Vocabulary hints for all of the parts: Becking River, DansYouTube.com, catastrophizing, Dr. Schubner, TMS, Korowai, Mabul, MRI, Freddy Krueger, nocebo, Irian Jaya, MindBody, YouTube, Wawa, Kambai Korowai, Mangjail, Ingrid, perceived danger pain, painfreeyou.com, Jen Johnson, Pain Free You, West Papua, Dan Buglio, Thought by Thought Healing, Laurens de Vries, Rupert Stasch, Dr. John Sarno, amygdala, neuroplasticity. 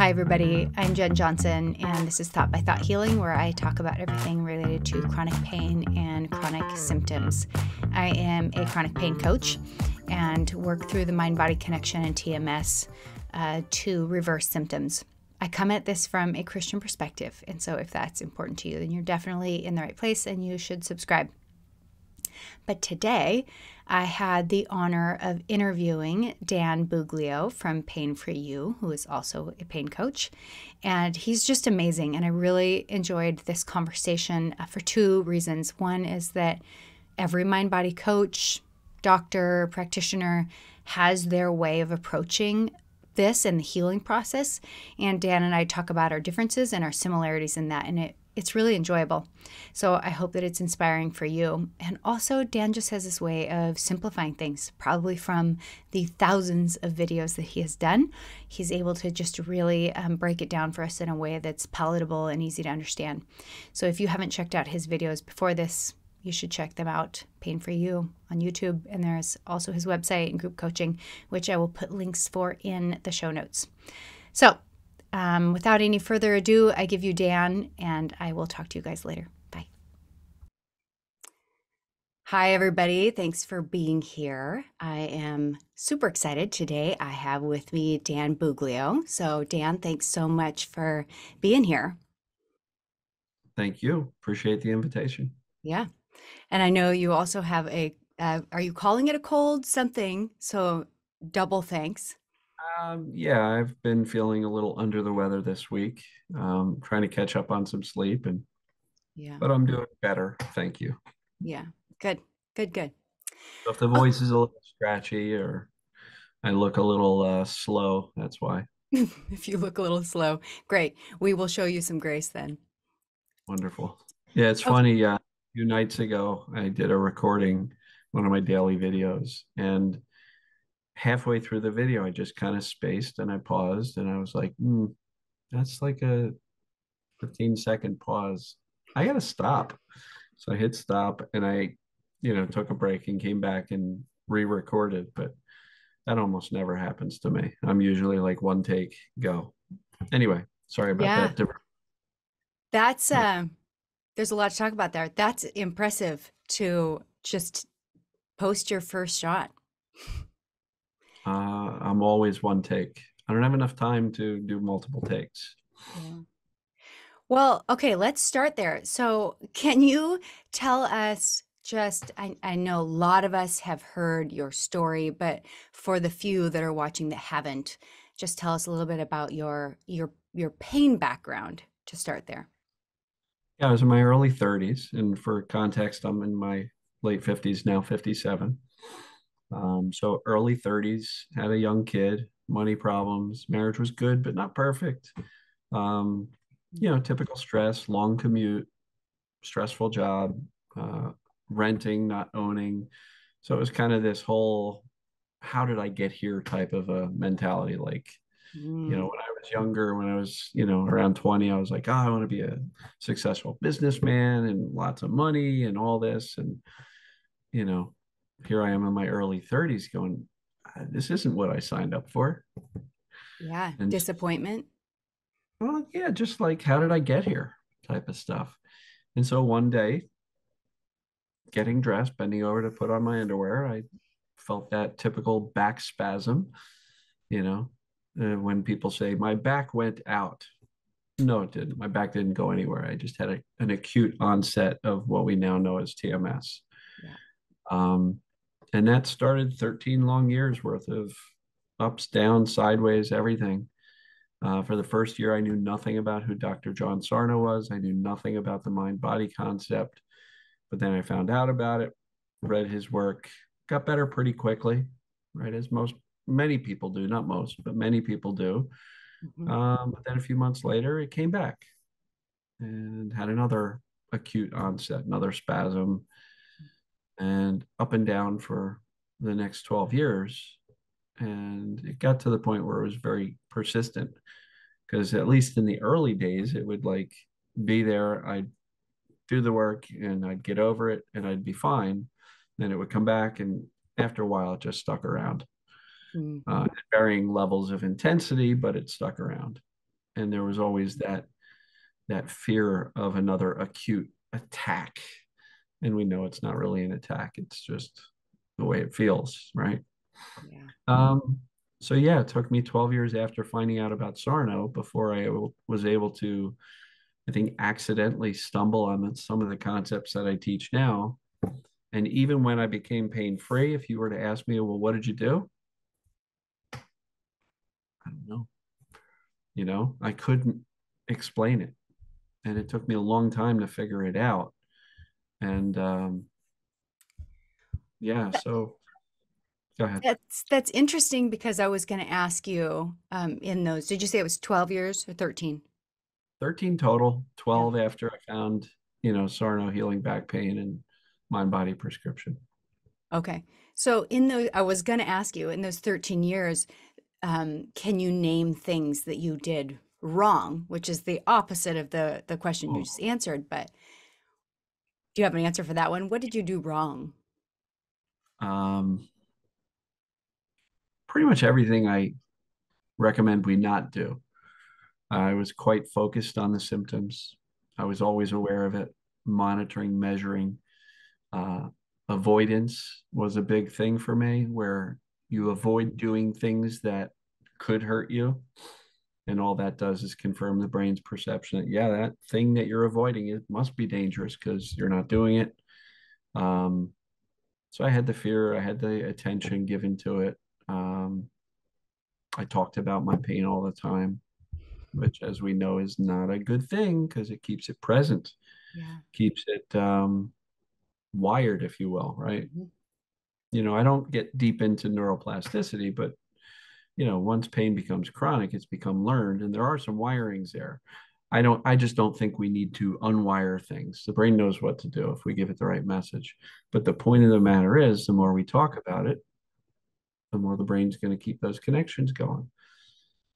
Hi, everybody. I'm Jen Johnson, and this is Thought by Thought Healing, where I talk about everything related to chronic pain and chronic symptoms. I am a chronic pain coach and work through the mind-body connection and TMS to reverse symptoms. I come at this from a Christian perspective, and so if that's important to you, then you're definitely in the right place and you should subscribe. But today, I had the honor of interviewing Dan Buglio from Pain Free You, who is also a pain coach, and he's just amazing, and I really enjoyed this conversation for two reasons. One is that every mind-body coach, doctor, practitioner has their way of approaching this and the healing process, and Dan and I talk about our differences and our similarities in that, and it's really enjoyable. So I hope that it's inspiring for you. And also, Dan just has this way of simplifying things, probably from the thousands of videos that he has done. He's able to just really break it down for us in a way that's palatable and easy to understand. So if you haven't checked out his videos before this, you should check them out, Pain Free You on YouTube. And there's also his website and group coaching, which I will put links for in the show notes. So without any further ado, I give you Dan, and I will talk to you guys later. Bye. Hi, everybody. Thanks for being here. I am super excited. Today I have with me Dan Buglio. So Dan, thanks so much for being here. Thank you. Appreciate the invitation. Yeah. And I know you also have a, are you calling it a cold something? So double thanks. Yeah, I've been feeling a little under the weather this week, trying to catch up on some sleep, and yeah, but I'm doing better. Thank you. Yeah, good. So if the voice is a little scratchy or I look a little slow, that's why. If you look a little slow, great. We will show you some grace then. Wonderful. Yeah, it's funny. A few nights ago, I did a recording, one of my daily videos, and halfway through the video, I just kind of spaced and I paused, and I was like, that's like a 15-second pause. I got to stop. So I hit stop, and I, took a break and came back and re-recorded, but that almost never happens to me. I'm usually like one take, go. Anyway, sorry about that. That's, there's a lot to talk about there. That's impressive to just post your first shot. I'm always one take. I don't have enough time to do multiple takes. Yeah. Well, okay, let's start there. So can you tell us just, I know a lot of us have heard your story, but for the few that are watching that haven't, just tell us a little bit about your pain background to start there. Yeah, I was in my early 30s. And for context, I'm in my late 50s, now 57. So early 30s, had a young kid, money problems, marriage was good, but not perfect. Typical stress, long commute, stressful job, renting, not owning. So it was kind of this whole, how did I get here type of a mentality. Like, when I was younger, when I was, around 20, I was like, oh, I want to be a successful businessman and lots of money and all this. And, here I am in my early 30s going, this isn't what I signed up for. Yeah. And disappointment. Well, yeah, just like, how did I get here type of stuff. And so one day, getting dressed, bending over to put on my underwear, I felt that typical back spasm, when people say my back went out. No, it didn't. My back didn't go anywhere. I just had an acute onset of what we now know as TMS. Yeah. And that started 13 long years worth of ups, downs, sideways, everything. For the first year, I knew nothing about who Dr. John Sarno was. I knew nothing about the mind-body concept. But then I found out about it, read his work, got better pretty quickly, right? As many people do, not most, but many people do. But then a few months later, it came back and had another acute onset, another spasm. And up and down for the next 12 years. And it got to the point where it was very persistent, because at least in the early days, it would like be there. I'd do the work and I'd get over it and I'd be fine. Then it would come back. And after a while, it just stuck around. At varying levels of intensity, but it stuck around. And there was always that fear of another acute attack. And we know it's not really an attack. It's just the way it feels, right? Yeah. So yeah, it took me 12 years after finding out about Sarno before I was able to, I think, accidentally stumble on some of the concepts that I teach now. And even when I became pain-free, if you were to ask me, well, what did you do? I don't know. You know, I couldn't explain it. And it took me a long time to figure it out. And yeah, so go ahead. That's interesting, because I was going to ask you in those, did you say it was 12 years or 13? 13 total, 12 yeah. After I found, you know, Sarno Healing Back Pain and Mind Body Prescription. Okay. So in those, I was going to ask you, in those 13 years, can you name things that you did wrong, which is the opposite of the question you just answered, but do you have an answer for that one? What did you do wrong? Pretty much everything I recommend we not do. I was quite focused on the symptoms. I was always aware of it, monitoring, measuring. Avoidance was a big thing for me, where you avoid doing things that could hurt you. And all that does is confirm the brain's perception that, yeah, that thing that you're avoiding, it must be dangerous because you're not doing it. So I had the fear, I had the attention given to it. I talked about my pain all the time, which, as we know, is not a good thing because it keeps it present, yeah. Keeps it wired, if you will, right? Mm-hmm. You know, I don't get deep into neuroplasticity, but you know, once pain becomes chronic, it's become learned, and there are some wirings there. I just don't think we need to unwire things. The brain knows what to do if we give it the right message. But the point of the matter is, the more we talk about it, the more the brain's going to keep those connections going.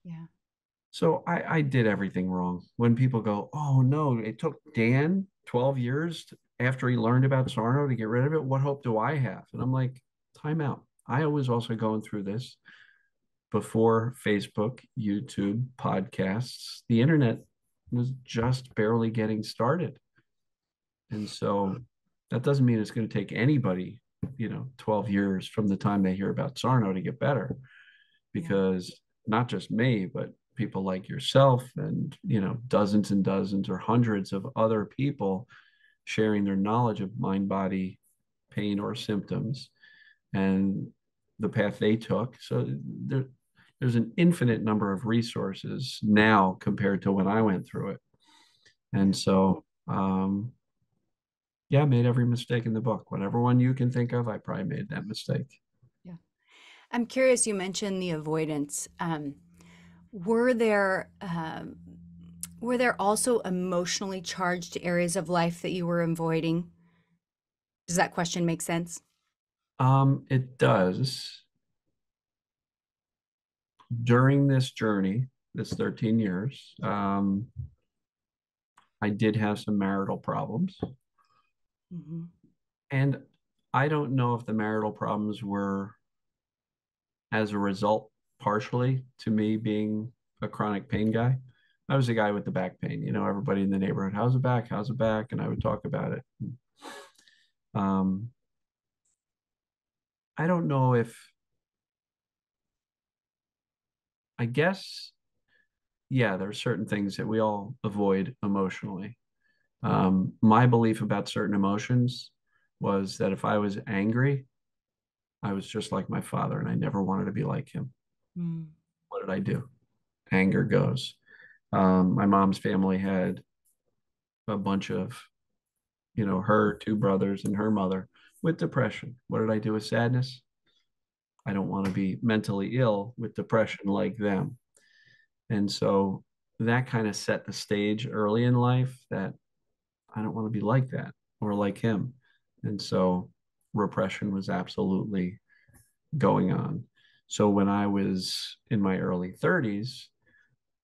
Yeah. So I did everything wrong. When people go, oh no, it took Dan 12 years after he learned about Sarno to get rid of it. What hope do I have? And I'm like, time out. I was also going through this before Facebook, YouTube, podcasts. The internet was just barely getting started. And so that doesn't mean it's going to take anybody, you know, 12 years from the time they hear about Sarno to get better, because not just me, but people like yourself and, you know, dozens and dozens or hundreds of other people sharing their knowledge of mind, body, pain, or symptoms and the path they took. So there's an infinite number of resources now compared to when I went through it. And so, yeah, I made every mistake in the book. Whatever one you can think of, I probably made that mistake. Yeah. I'm curious, you mentioned the avoidance. Were there also emotionally charged areas of life that you were avoiding? Does that question make sense? It does. During this journey, this 13 years, I did have some marital problems. Mm-hmm. And I don't know if the marital problems were as a result, partially, to me being a chronic pain guy. I was the guy with the back pain. You know, everybody in the neighborhood, how's the back? How's the back? And I would talk about it. I don't know if, I guess, yeah, there are certain things that we all avoid emotionally. My belief about certain emotions was that if I was angry, I was just like my father, and I never wanted to be like him. Mm. What did I do? Anger goes. My mom's family had a bunch of, you know, her two brothers and her mother with depression. What did I do with sadness? I don't want to be mentally ill with depression like them. And so that kind of set the stage early in life that I don't want to be like that or like him. And so repression was absolutely going on. So when I was in my early 30s,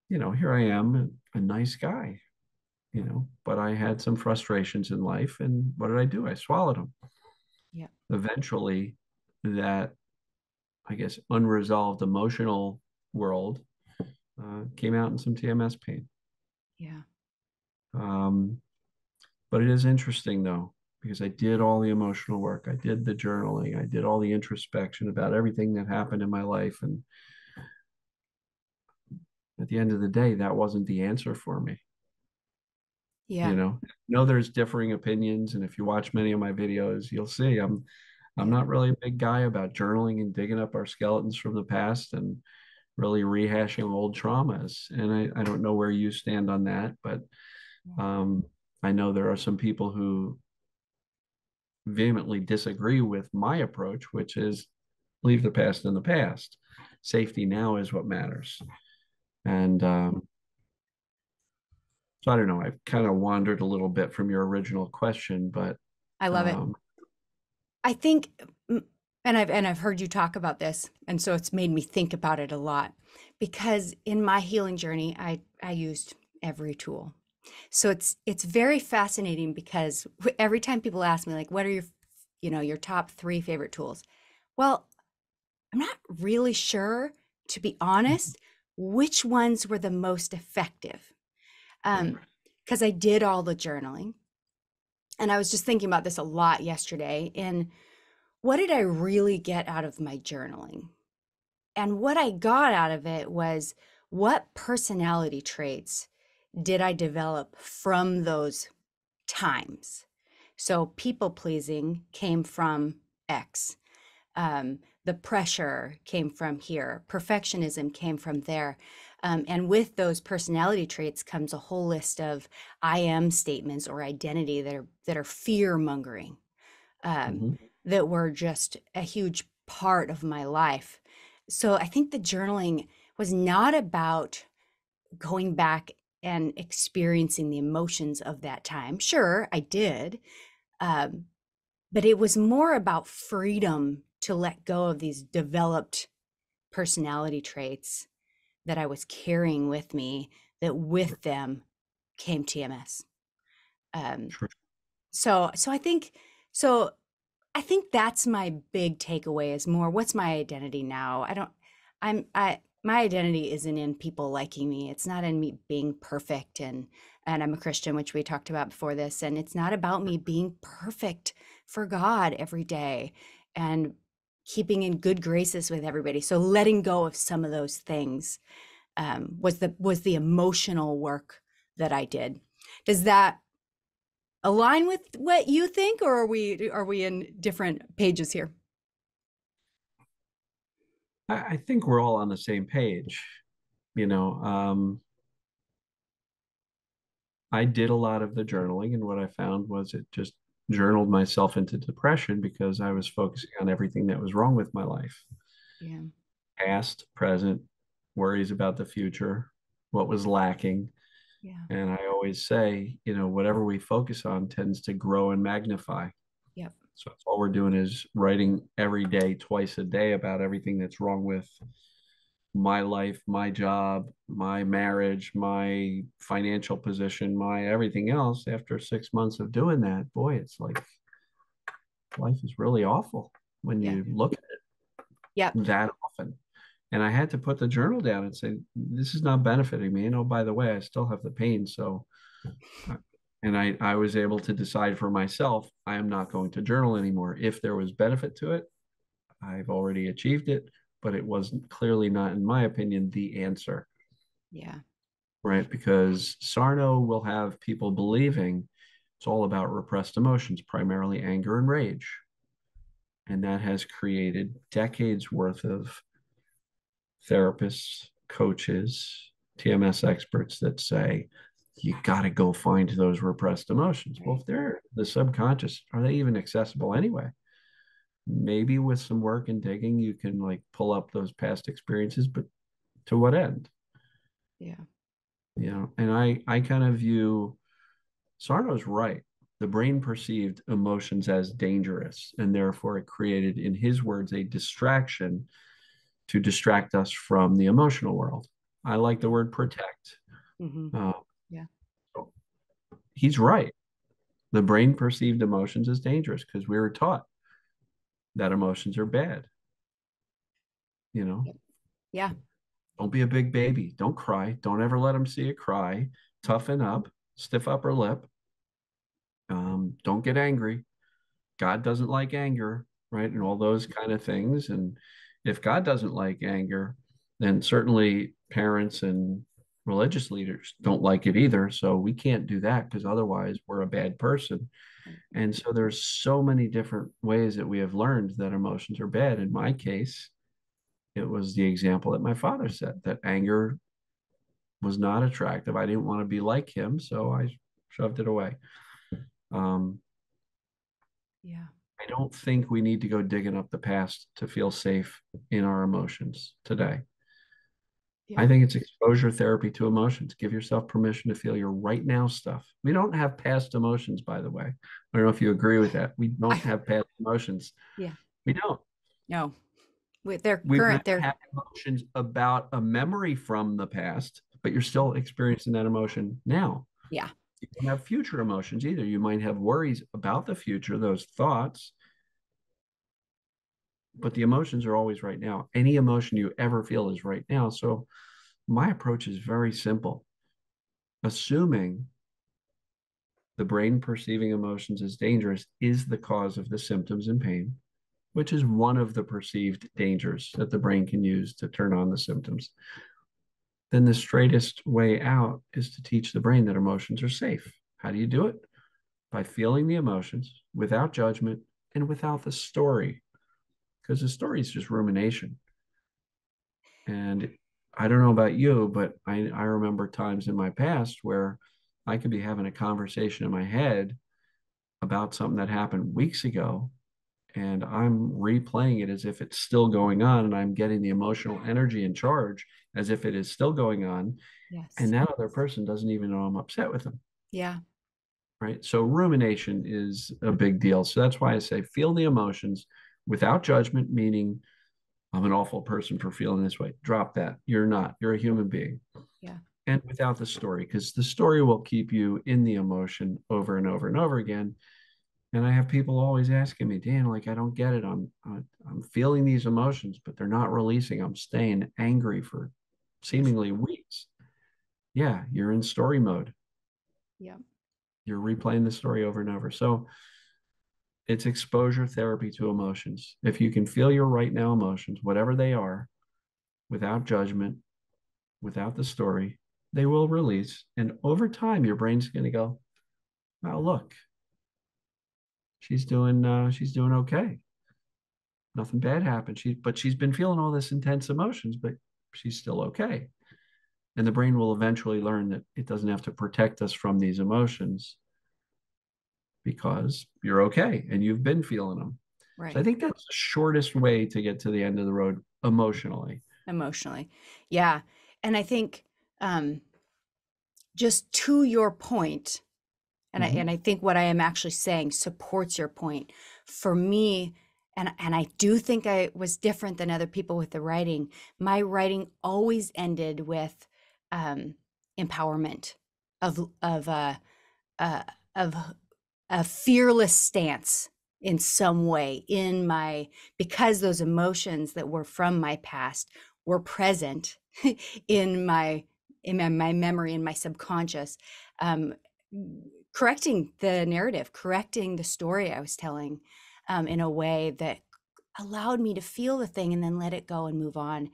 you know, here I am, a nice guy, you know, but I had some frustrations in life. And what did I do? I swallowed them. Yeah. Eventually that, I guess, unresolved emotional world came out in some TMS pain. Yeah. But it is interesting though, because I did all the emotional work. I did the journaling. I did all the introspection about everything that happened in my life. And at the end of the day, that wasn't the answer for me. Yeah. You know there's differing opinions. And if you watch many of my videos, you'll see I'm not really a big guy about journaling and digging up our skeletons from the past and really rehashing old traumas. And I don't know where you stand on that, but I know there are some people who vehemently disagree with my approach, which is leave the past in the past. Safety now is what matters. And so I don't know, I've kind of wandered a little bit from your original question, but I love it. I think, and I've heard you talk about this, and so it's made me think about it a lot, because in my healing journey, I used every tool. So it's very fascinating, because every time people ask me, like, what are your, you know, your top 3 favorite tools? Well, I'm not really sure, to be honest, which ones were the most effective. 'Cause I did all the journaling. And I was just thinking about this a lot yesterday, and what did I really get out of my journaling? And what I got out of it was, what personality traits did I develop from those times? So people pleasing came from X. The pressure came from here. Perfectionism came from there. And with those personality traits comes a whole list of I am statements or identity that are fear mongering, that were just a huge part of my life. So I think the journaling was not about going back and experiencing the emotions of that time. Sure, I did. But it was more about freedom to let go of these developed personality traits that I was carrying with me, that with them came TMS. So I think that's my big takeaway, is more, what's my identity now? My identity isn't in people liking me. It's not in me being perfect. And I'm a Christian, which we talked about before this, and it's not about me being perfect for God every day and keeping in good graces with everybody. So letting go of some of those things was the emotional work that I did. Does that align with what you think, or are we in different pages here? I think we're all on the same page. You know, I did a lot of the journaling, and what I found was it just journaled myself into depression, because I was focusing on everything that was wrong with my life. Yeah. Past, present, worries about the future, what was lacking. Yeah. And I always say, you know, whatever we focus on tends to grow and magnify. Yep. So all we're doing is writing every day, twice a day, about everything that's wrong with my life, my job, my marriage, my financial position, my everything else. After 6 months of doing that, boy, it's like life is really awful when you look at it that often. And I had to put the journal down and say, this is not benefiting me. And oh, by the way, I still have the pain. So, and I was able to decide for myself, I am not going to journal anymore. If there was benefit to it, I've already achieved it. But it wasn't, clearly not, in my opinion, the answer. Yeah. Right. Because Sarno will have people believing it's all about repressed emotions, primarily anger and rage. And that has created decades worth of therapists, coaches, TMS experts that say, you got to go find those repressed emotions. Right. Well, if they're the subconscious, are they even accessible anyway? Maybe with some work and digging, you can like pull up those past experiences, but to what end? Yeah. You know, and I kind of view, Sarno's right. The brain perceived emotions as dangerous, and therefore it created, in his words, a distraction to distract us from the emotional world. I like the word protect. Mm-hmm. So he's right. The brain perceived emotions as dangerous because we were taught that emotions are bad, you know? Yeah. Don't be a big baby. Don't cry. Don't ever let them see you cry. Toughen up, stiff upper lip. Don't get angry. God doesn't like anger, right? And all those kind of things. And if God doesn't like anger, then certainly parents and religious leaders don't like it either. So we can't do that, because otherwise we're a bad person. And so there's so many different ways that we have learned that emotions are bad. In my case, it was the example that my father said, that anger was not attractive. I didn't want to be like him, so I shoved it away. Yeah. I don't think we need to go digging up the past to feel safe in our emotions today. Yeah. I think it's exposure therapy to emotions. Give yourself permission to feel your right now stuff. We don't have past emotions, by the way. I don't know if you agree with that. We don't have past emotions. Yeah. We don't. No. They're current. They have emotions about a memory from the past, but you're still experiencing that emotion now. Yeah. You don't have future emotions either. You might have worries about the future, those thoughts, but the emotions are always right now. Any emotion you ever feel is right now. So my approach is very simple. Assuming the brain perceiving emotions as dangerous is the cause of the symptoms and pain, which is one of the perceived dangers that the brain can use to turn on the symptoms, then the straightest way out is to teach the brain that emotions are safe. How do you do it? By feeling the emotions without judgment and without the story, because the story is just rumination. And I don't know about you, but I remember times in my past where I could be having a conversation in my head about something that happened weeks ago, and I'm replaying it as if it's still going on, and I'm getting the emotional energy and charge as if it is still going on. Yes. And that other person doesn't even know I'm upset with them. Yeah. Right. So rumination is a big deal. So that's why I say feel the emotions without judgment, meaning I'm an awful person for feeling this way. Drop that. You're not. You're a human being. Yeah. And without the story, because the story will keep you in the emotion over and over and over again. And I have people always asking me, Dan, like, I don't get it. I'm feeling these emotions, but they're not releasing. I'm staying angry for seemingly weeks. Yeah, you're in story mode. Yeah. You're replaying the story over and over. So it's exposure therapy to emotions. If you can feel your right now emotions, whatever they are, without judgment, without the story, they will release. And over time, your brain's going to go, oh, look. She's doing okay. Nothing bad happened. She's been feeling all this intense emotions, but she's still okay. And the brain will eventually learn that it doesn't have to protect us from these emotions, because you're okay and you've been feeling them. Right. So I think that's the shortest way to get to the end of the road emotionally. Yeah. And I think just to your point, and mm-hmm. I think what I am actually saying supports your point. For me, and I do think I was different than other people with the writing. My writing always ended with empowerment of a fearless stance in some way in my, because those emotions that were from my past were present in my memory, in my subconscious. Correcting the narrative, correcting the story I was telling in a way that allowed me to feel the thing and then let it go and move on.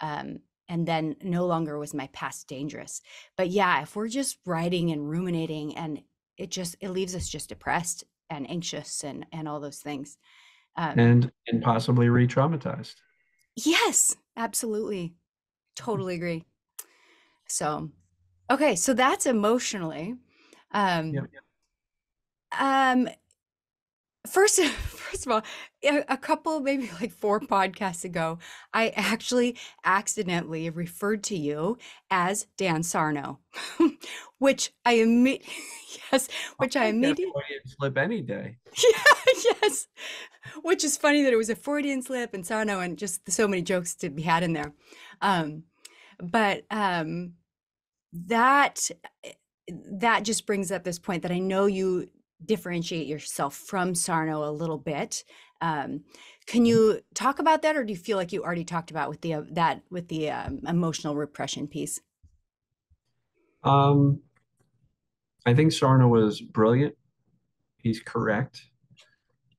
And then no longer was my past dangerous. But yeah, if we're just writing and ruminating, and it leaves us just depressed and anxious and all those things. And possibly re-traumatized. Yes, absolutely. Totally agree. So, okay, so that's emotionally. First of all, a couple, maybe like 4 podcasts ago, I actually accidentally referred to you as Dan Sarno, which I immediately Freudian slip any day. Yeah, yes, which is funny that it was a Freudian slip and Sarno, and just so many jokes to be had in there. That just brings up this point that I know you differentiate yourself from Sarno a little bit. Can you talk about that, or do you feel like you already talked about with the emotional repression piece? I think Sarno was brilliant. He's correct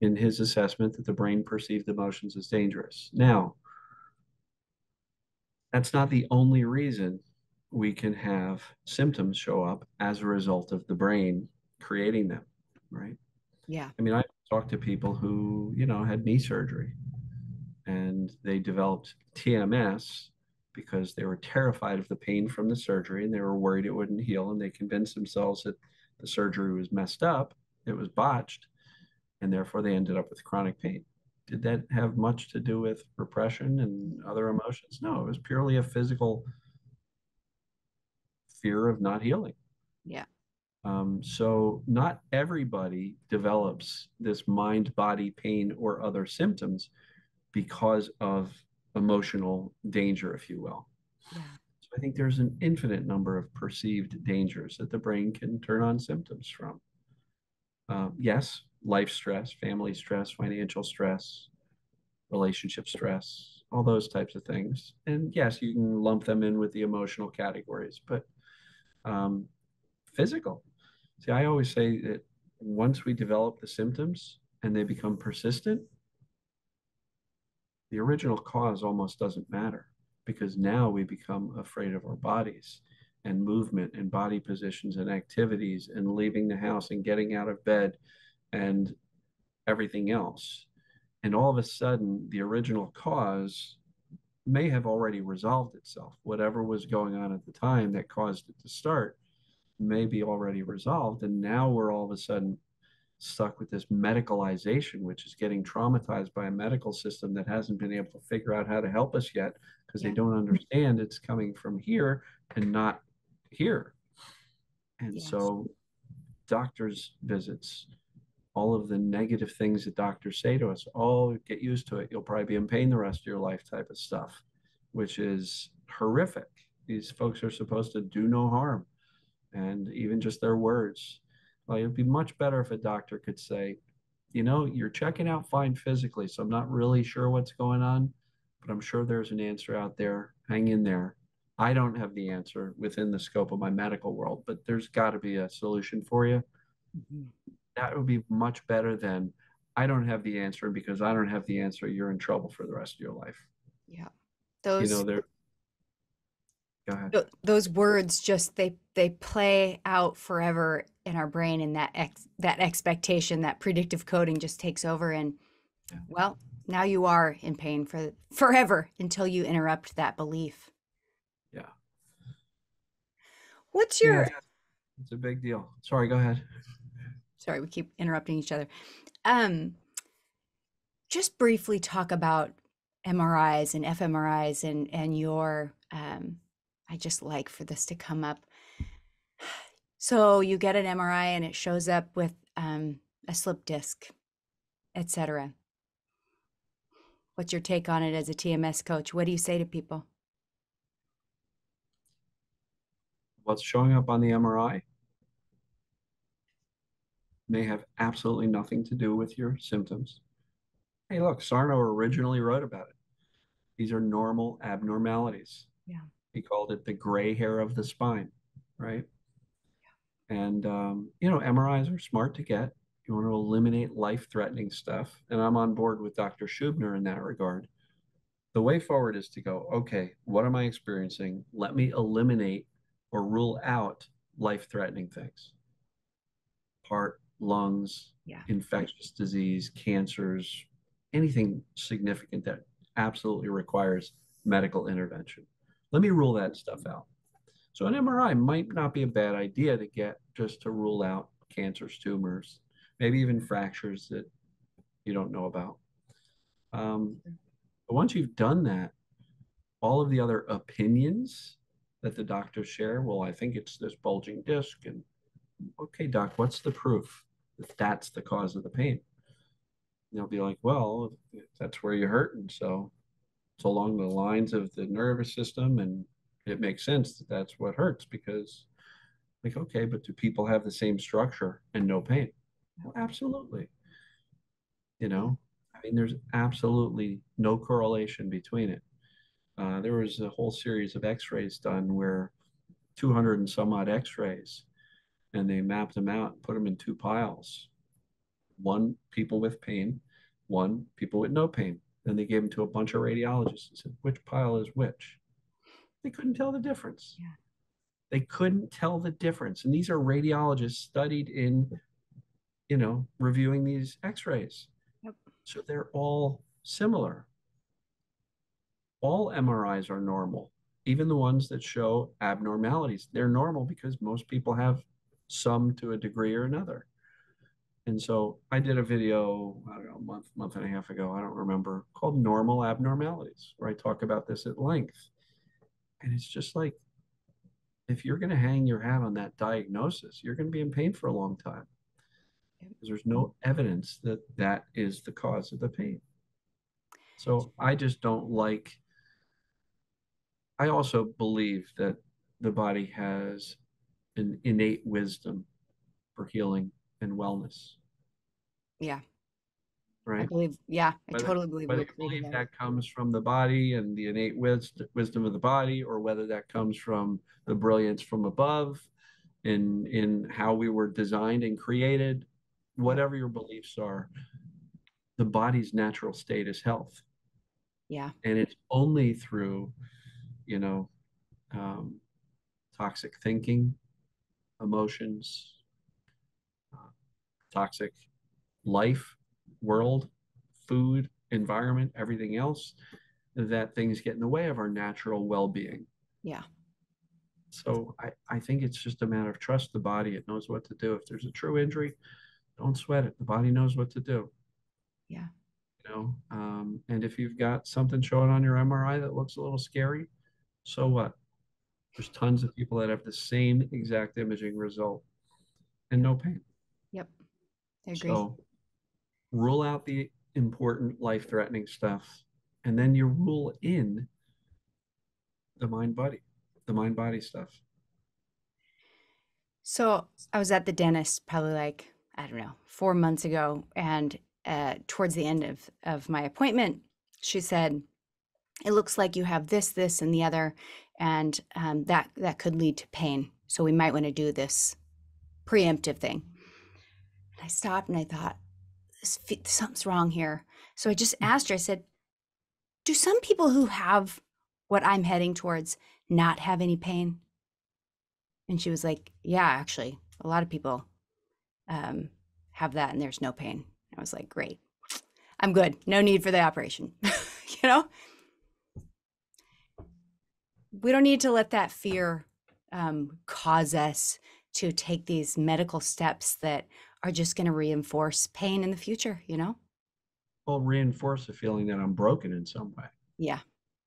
in his assessment that the brain perceived emotions as dangerous. Now, that's not the only reason we can have symptoms show up as a result of the brain creating them, right? Yeah. I mean, I talked to people who, you know, had knee surgery and they developed TMS because they were terrified of the pain from the surgery and they were worried it wouldn't heal, and they convinced themselves that the surgery was messed up, it was botched, and therefore they ended up with chronic pain. Did that have much to do with repression and other emotions? No, it was purely a physical fear of not healing. Yeah. So not everybody develops this mind, body pain or other symptoms because of emotional danger, if you will. Yeah. So I think there's an infinite number of perceived dangers that the brain can turn on symptoms from. Yes, life stress, family stress, financial stress, relationship stress, all those types of things. And yes, you can lump them in with the emotional categories, but physical. See, I always say that once we develop the symptoms and they become persistent, the original cause almost doesn't matter, because now we become afraid of our bodies and movement and body positions and activities and leaving the house and getting out of bed and everything else. And all of a sudden, the original cause may have already resolved itself. Whatever was going on at the time that caused it to start may be already resolved. And now we're all of a sudden stuck with this medicalization, which is getting traumatized by a medical system that hasn't been able to figure out how to help us yet, because they don't understand it's coming from here and not here. And so doctors' visits, all of the negative things that doctors say to us, oh, get used to it, you'll probably be in pain the rest of your life type of stuff, which is horrific. These folks are supposed to do no harm. And even just their words, like, it'd be much better if a doctor could say, you know, you're checking out fine physically, so I'm not really sure what's going on, but I'm sure there's an answer out there. Hang in there. I don't have the answer within the scope of my medical world, but there's got to be a solution for you. Mm-hmm. That would be much better than, I don't have the answer, and because I don't have the answer, you're in trouble for the rest of your life. Yeah. Those, you know, they're, go ahead. Those words just, they play out forever in our brain, and that expectation, that predictive coding just takes over. And well, now you are in pain for forever until you interrupt that belief. Yeah. What's your, it's a big deal. Sorry, go ahead. Sorry, we keep interrupting each other. Just briefly talk about MRIs and fMRIs and your, I just like for this to come up. So you get an MRI and it shows up with a slip disc, etc. What's your take on it as a TMS coach? What do you say to people? What's showing up on the MRI may have absolutely nothing to do with your symptoms. Hey, look, Sarno originally wrote about it. These are normal abnormalities. Yeah. He called it the gray hair of the spine, right? Yeah. And, you know, MRIs are smart to get. You want to eliminate life-threatening stuff. And I'm on board with Dr. Schubner in that regard. The way forward is to go, okay, what am I experiencing? Let me eliminate or rule out life-threatening things. Heart, lungs, infectious disease, cancers, anything significant that absolutely requires medical intervention. Let me rule that stuff out. So an MRI might not be a bad idea to get, just to rule out cancers, tumors, maybe even fractures that you don't know about. But once you've done that, all of the other opinions that the doctors share, well, I think it's this bulging disc, and okay, doc, what's the proof that that's the cause of the pain? And they'll be like, well, that's where you're hurting, so it's along the lines of the nervous system, and it makes sense that that's what hurts, because, like, okay, but do people have the same structure and no pain? Well, absolutely. You know, I mean, there's absolutely no correlation between it. There was a whole series of x-rays done where 200 and some odd x-rays, and they mapped them out and put them in two piles. One, people with pain, one, people with no pain. Then they gave them to a bunch of radiologists and said, which pile is which? They couldn't tell the difference. Yeah. They couldn't tell the difference. And these are radiologists studied in, you know, reviewing these x-rays. Yep. So they're all similar. All MRIs are normal. Even the ones that show abnormalities, they're normal because most people have some to a degree or another. And so I did a video, I don't know, a month and a half ago, I don't remember, called Normal Abnormalities, where I talk about this at length. And it's just like, if you're going to hang your hat on that diagnosis, you're going to be in pain for a long time, because there's no evidence that that is the cause of the pain. So I just don't like, I also believe that the body has an innate wisdom for healing and wellness. Yeah. Right? I believe, yeah, I totally believe that comes from the body and the innate wisdom of the body, or whether that comes from the brilliance from above in how we were designed and created, whatever your beliefs are, the body's natural state is health. Yeah. And it's only through, you know, toxic thinking, emotions, toxic life, world, food, environment, everything else, that things get in the way of our natural well-being. Yeah. So I think it's just a matter of trust the body. It knows what to do. If there's a true injury, don't sweat it. The body knows what to do. Yeah. You know, and if you've got something showing on your MRI that looks a little scary, so what? There's tons of people that have the same exact imaging result and no pain. Yep. I agree. So, rule out the important life-threatening stuff, and then you rule in the mind-body stuff. So I was at the dentist probably like, I don't know, 4 months ago, and towards the end of my appointment, she said, it looks like you have this, this, and the other, and that could lead to pain. So we might want to do this preemptive thing. And I stopped and I thought, something's wrong here. So I just asked her, I said, do some people who have what I'm heading towards not have any pain? And she was like, yeah, actually, a lot of people have that and there's no pain. I was like, great, I'm good. No need for the operation. You know, we don't need to let that fear cause us to take these medical steps that are just going to reinforce pain in the future, you know? Well, reinforce the feeling that I'm broken in some way. Yeah,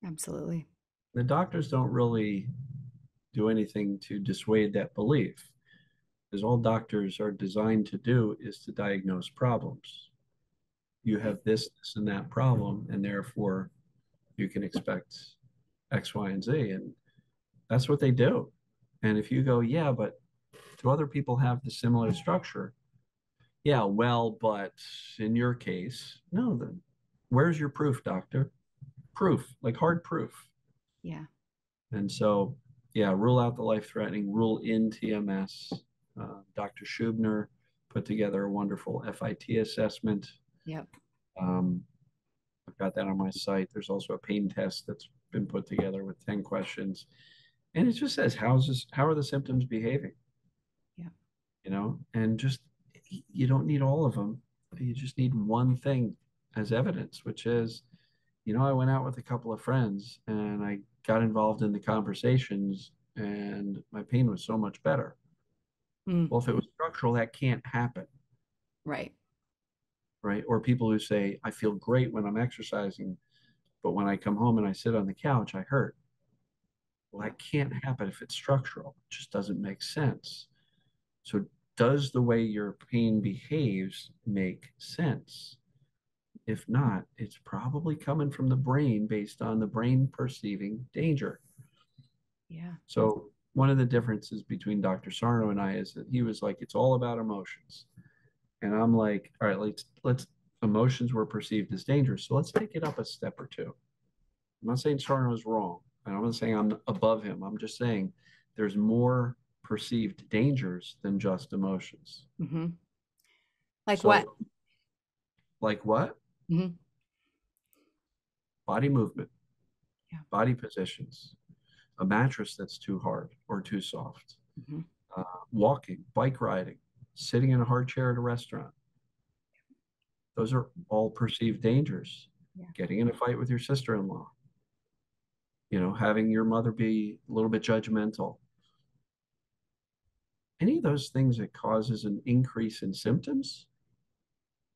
absolutely. The doctors don't really do anything to dissuade that belief, because all doctors are designed to do is to diagnose problems. You have this, this, and that problem, and therefore you can expect X, Y, and Z. And that's what they do. And if you go, yeah, but do other people have the similar structure? Yeah, well, but in your case, no, then where's your proof, doctor? Proof, like hard proof. Yeah. And so, yeah, rule out the life-threatening, rule in TMS. Dr. Schubner put together a wonderful FIT assessment. Yep. I've got that on my site. There's also a pain test that's been put together with 10 questions. And it just says, how are the symptoms behaving? Yeah. You know, and just, you don't need all of them. You just need one thing as evidence, which is, you know, I went out with a couple of friends and I got involved in the conversations and my pain was so much better. Mm. Well, if it was structural, that can't happen. Right. Right. Or people who say, I feel great when I'm exercising, but when I come home and I sit on the couch, I hurt. Well, that can't happen if it's structural. It just doesn't make sense. So does the way your pain behaves make sense? If not, it's probably coming from the brain based on the brain perceiving danger. Yeah. So one of the differences between Dr. Sarno and I is that he was like, it's all about emotions. And I'm like, all right, let's emotions were perceived as dangerous. So let's take it up a step or two. I'm not saying Sarno is wrong. And I'm not saying I'm above him. I'm just saying there's more perceived dangers than just emotions. Mm-hmm. Like so, what? Like what? Mm-hmm. Body movement, yeah. Body positions, a mattress that's too hard or too soft, mm-hmm. Walking, bike riding, sitting in a hard chair at a restaurant. Those are all perceived dangers. Yeah. Getting in a fight with your sister-in-law, you know, having your mother be a little bit judgmental. Any of those things that causes an increase in symptoms,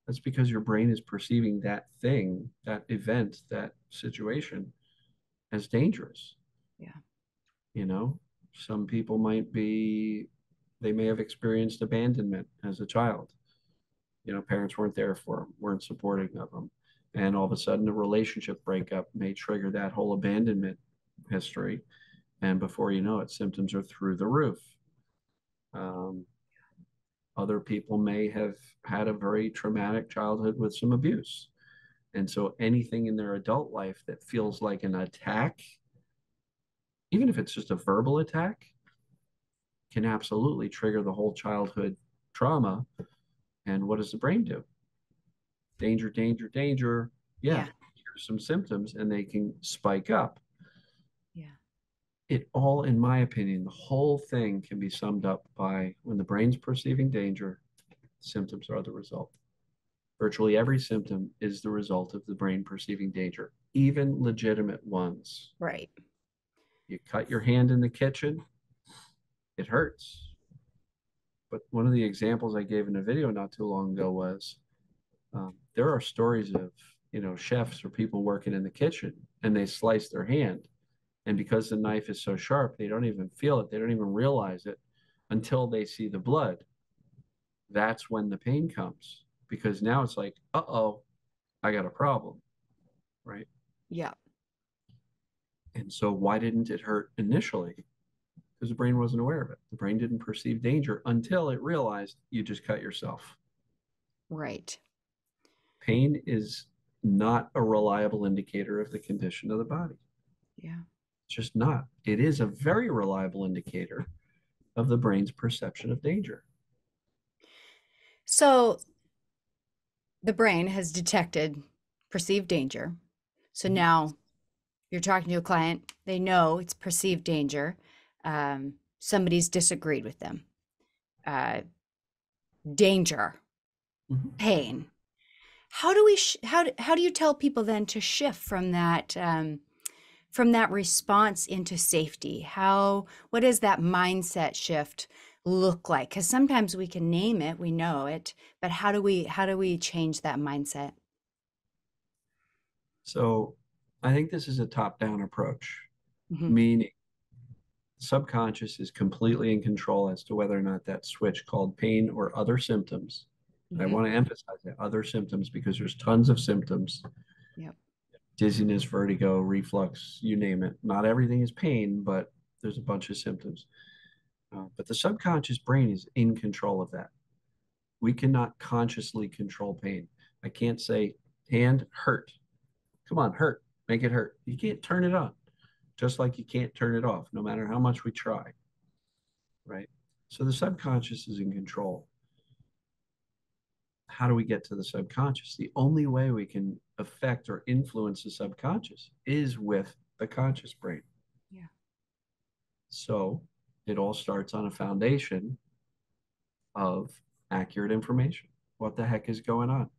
that's because your brain is perceiving that thing, that event, that situation as dangerous. Yeah. You know, some people might be, they may have experienced abandonment as a child. You know, parents weren't there for them, weren't supporting of them. And all of a sudden a relationship breakup may trigger that whole abandonment history. And before you know it, symptoms are through the roof. Other people may have had a very traumatic childhood with some abuse. And so anything in their adult life that feels like an attack, even if it's just a verbal attack, can absolutely trigger the whole childhood trauma. And what does the brain do? Danger, danger, danger. Yeah. Here's some symptoms, and they can spike up. Yeah. It all, in my opinion, the whole thing can be summed up by when the brain's perceiving danger, symptoms are the result. Virtually every symptom is the result of the brain perceiving danger, even legitimate ones. Right. You cut your hand in the kitchen, it hurts. But one of the examples I gave in a video not too long ago was, there are stories of, you know, chefs or people working in the kitchen and they slice their hand. And because the knife is so sharp, they don't even feel it. They don't even realize it until they see the blood. That's when the pain comes, because now it's like, uh-oh, I got a problem, right? Yeah. And so why didn't it hurt initially? Because the brain wasn't aware of it. The brain didn't perceive danger until it realized you just cut yourself. Right. Pain is not a reliable indicator of the condition of the body. Yeah. It's just not. It is a very reliable indicator of the brain's perception of danger. So the brain has detected perceived danger. So now you're talking to a client, they know it's perceived danger. Somebody's disagreed with them. Danger, mm-hmm. Pain. How do we, how do you tell people then to shift from that response into safety? What does that mindset shift look like? Because sometimes we can name it, we know it, but how do we change that mindset? So I think this is a top-down approach, mm-hmm. meaning subconscious is completely in control as to whether or not that switch called pain or other symptoms. And I want to emphasize that other symptoms, because there's tons of symptoms. Yep. Dizziness, vertigo, reflux, you name it. Not everything is pain, but there's a bunch of symptoms. But the subconscious brain is in control of that. We cannot consciously control pain. I can't say, hand, hurt. Come on, hurt. Make it hurt. You can't turn it on, just like you can't turn it off, no matter how much we try, right? So the subconscious is in control. How do we get to the subconscious? The only way we can affect or influence the subconscious is with the conscious brain. Yeah. So it all starts on a foundation of accurate information. What the heck is going on?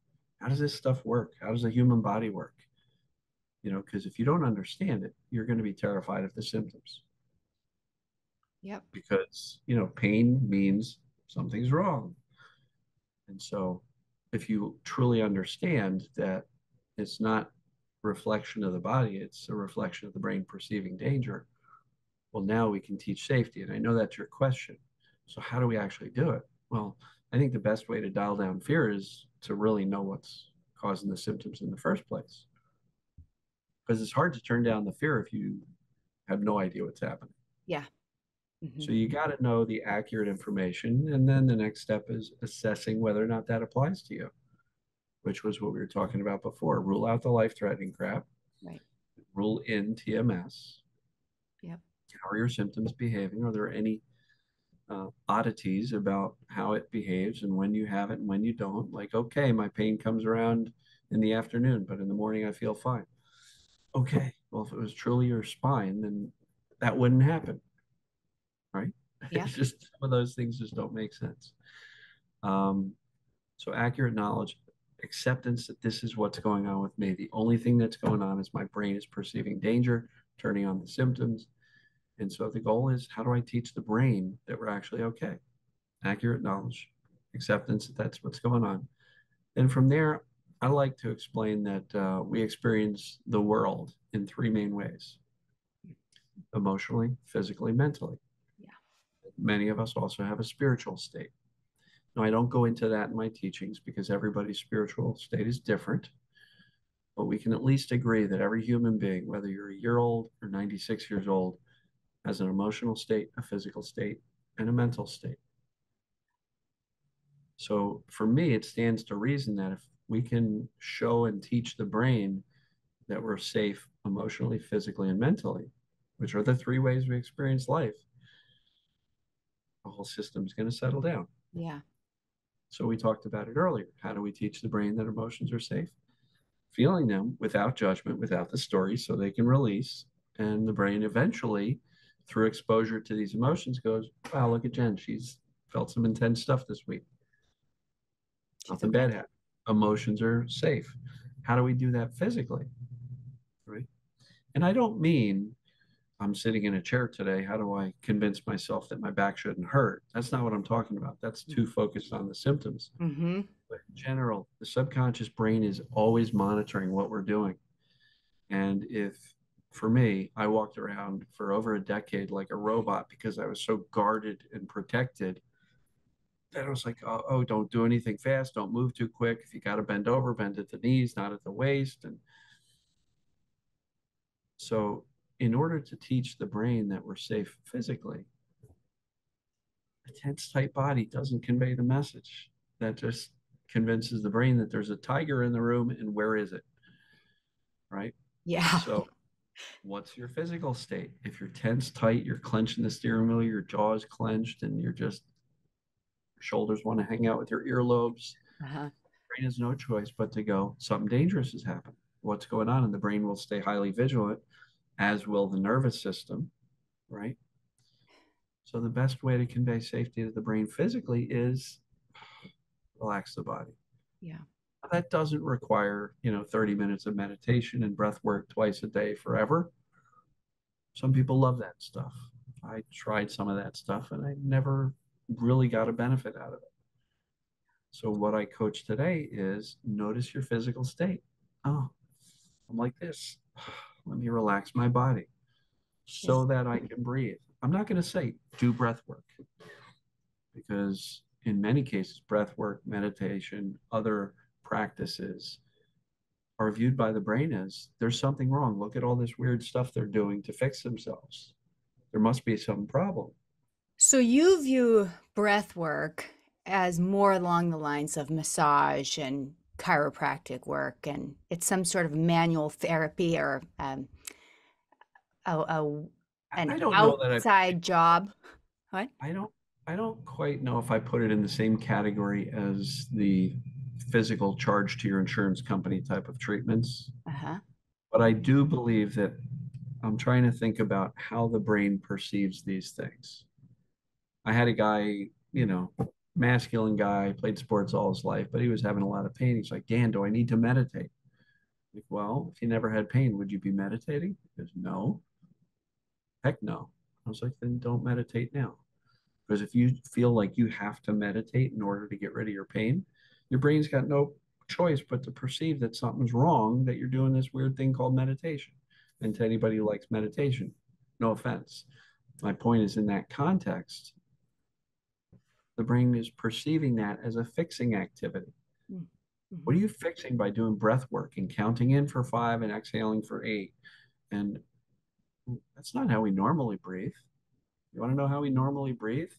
How does this stuff work? How does the human body work? You know, because if you don't understand it, you're going to be terrified of the symptoms. Yep. Because, you know, pain means something's wrong. And so if you truly understand that it's not reflection of the body, it's a reflection of the brain perceiving danger, well, now we can teach safety. And I know that's your question. So how do we actually do it? Well, I think the best way to dial down fear is to really know what's causing the symptoms in the first place. Because it's hard to turn down the fear if you have no idea what's happening. Yeah. Mm-hmm. So you got to know the accurate information. And then the next step is assessing whether or not that applies to you, which was what we were talking about before. Rule out the life-threatening crap. Right. Rule in TMS. Yep. How are your symptoms behaving? Are there any oddities about how it behaves and when you have it and when you don't? Like, okay, my pain comes around in the afternoon, but in the morning I feel fine. Okay. Well, if it was truly your spine, then that wouldn't happen. Right? Yeah. It's just some of those things just don't make sense. So accurate knowledge, acceptance that this is what's going on with me. The only thing that's going on is my brain is perceiving danger, turning on the symptoms. And so the goal is, how do I teach the brain that we're actually okay? Accurate knowledge, acceptance that that's what's going on. And from there, I like to explain that we experience the world in three main ways: emotionally, physically, mentally. Yeah. Many of us also have a spiritual state. Now, I don't go into that in my teachings because everybody's spiritual state is different, but we can at least agree that every human being, whether you're a year old or 96 years old, has an emotional state, a physical state, and a mental state. So for me, it stands to reason that if we can show and teach the brain that we're safe emotionally, physically, and mentally, which are the three ways we experience life, the whole system's going to settle down. Yeah. So we talked about it earlier. How do we teach the brain that emotions are safe? Feeling them without judgment, without the story, so they can release. And the brain eventually, through exposure to these emotions, goes, wow, look at Jen. She's felt some intense stuff this week. Nothing bad happened. Emotions are safe. How do we do that physically? Right? And I don't mean I'm sitting in a chair today. How do I convince myself that my back shouldn't hurt? That's not what I'm talking about. That's too focused on the symptoms. Mm-hmm. But in general, the subconscious brain is always monitoring what we're doing. And if, for me, I walked around for over a decade like a robot because I was so guarded and protected. Then I was like, oh, don't do anything fast. Don't move too quick. If you got to bend over, bend at the knees, not at the waist. And so in order to teach the brain that we're safe physically, a tense, tight body doesn't convey the message. That just convinces the brain that there's a tiger in the room and where is it? Right? Yeah. So what's your physical state? If you're tense, tight, you're clenching the steering wheel, your jaw's clenched, and you're just, shoulders want to hang out with your earlobes. Brain has no choice but to go, something dangerous has happened. What's going on? And the brain will stay highly vigilant, as will the nervous system, right? So the best way to convey safety to the brain physically is relax the body. Yeah. That doesn't require, 30 minutes of meditation and breath work twice a day forever. Some people love that stuff. I tried some of that stuff and I never really got a benefit out of it. So what I coach today is notice your physical state. Oh, I'm like this. Let me relax my body so that I can breathe. I'm not going to say do breath work because in many cases, breath work, meditation, other practices are viewed by the brain as there's something wrong. Look at all this weird stuff they're doing to fix themselves. There must be some problem. So you view breath work as more along the lines of massage and chiropractic work, and it's some sort of manual therapy or an outside job. What? I don't quite know if I put it in the same category as the physical charge to your insurance company type of treatments. But I do believe that I'm trying to think about how the brain perceives these things. I had a guy, masculine guy, played sports all his life, but he was having a lot of pain. He's like, Dan, do I need to meditate? Like, well, if you never had pain, would you be meditating? He goes, no. Heck no. I was like, then don't meditate now. Because if you feel like you have to meditate in order to get rid of your pain, your brain's got no choice but to perceive that something's wrong, that you're doing this weird thing called meditation. And to anybody who likes meditation, no offense. My point is, in that context, the brain is perceiving that as a fixing activity. Mm-hmm. What are you fixing by doing breath work and counting in for 5 and exhaling for 8? And that's not how we normally breathe. You want to know how we normally breathe?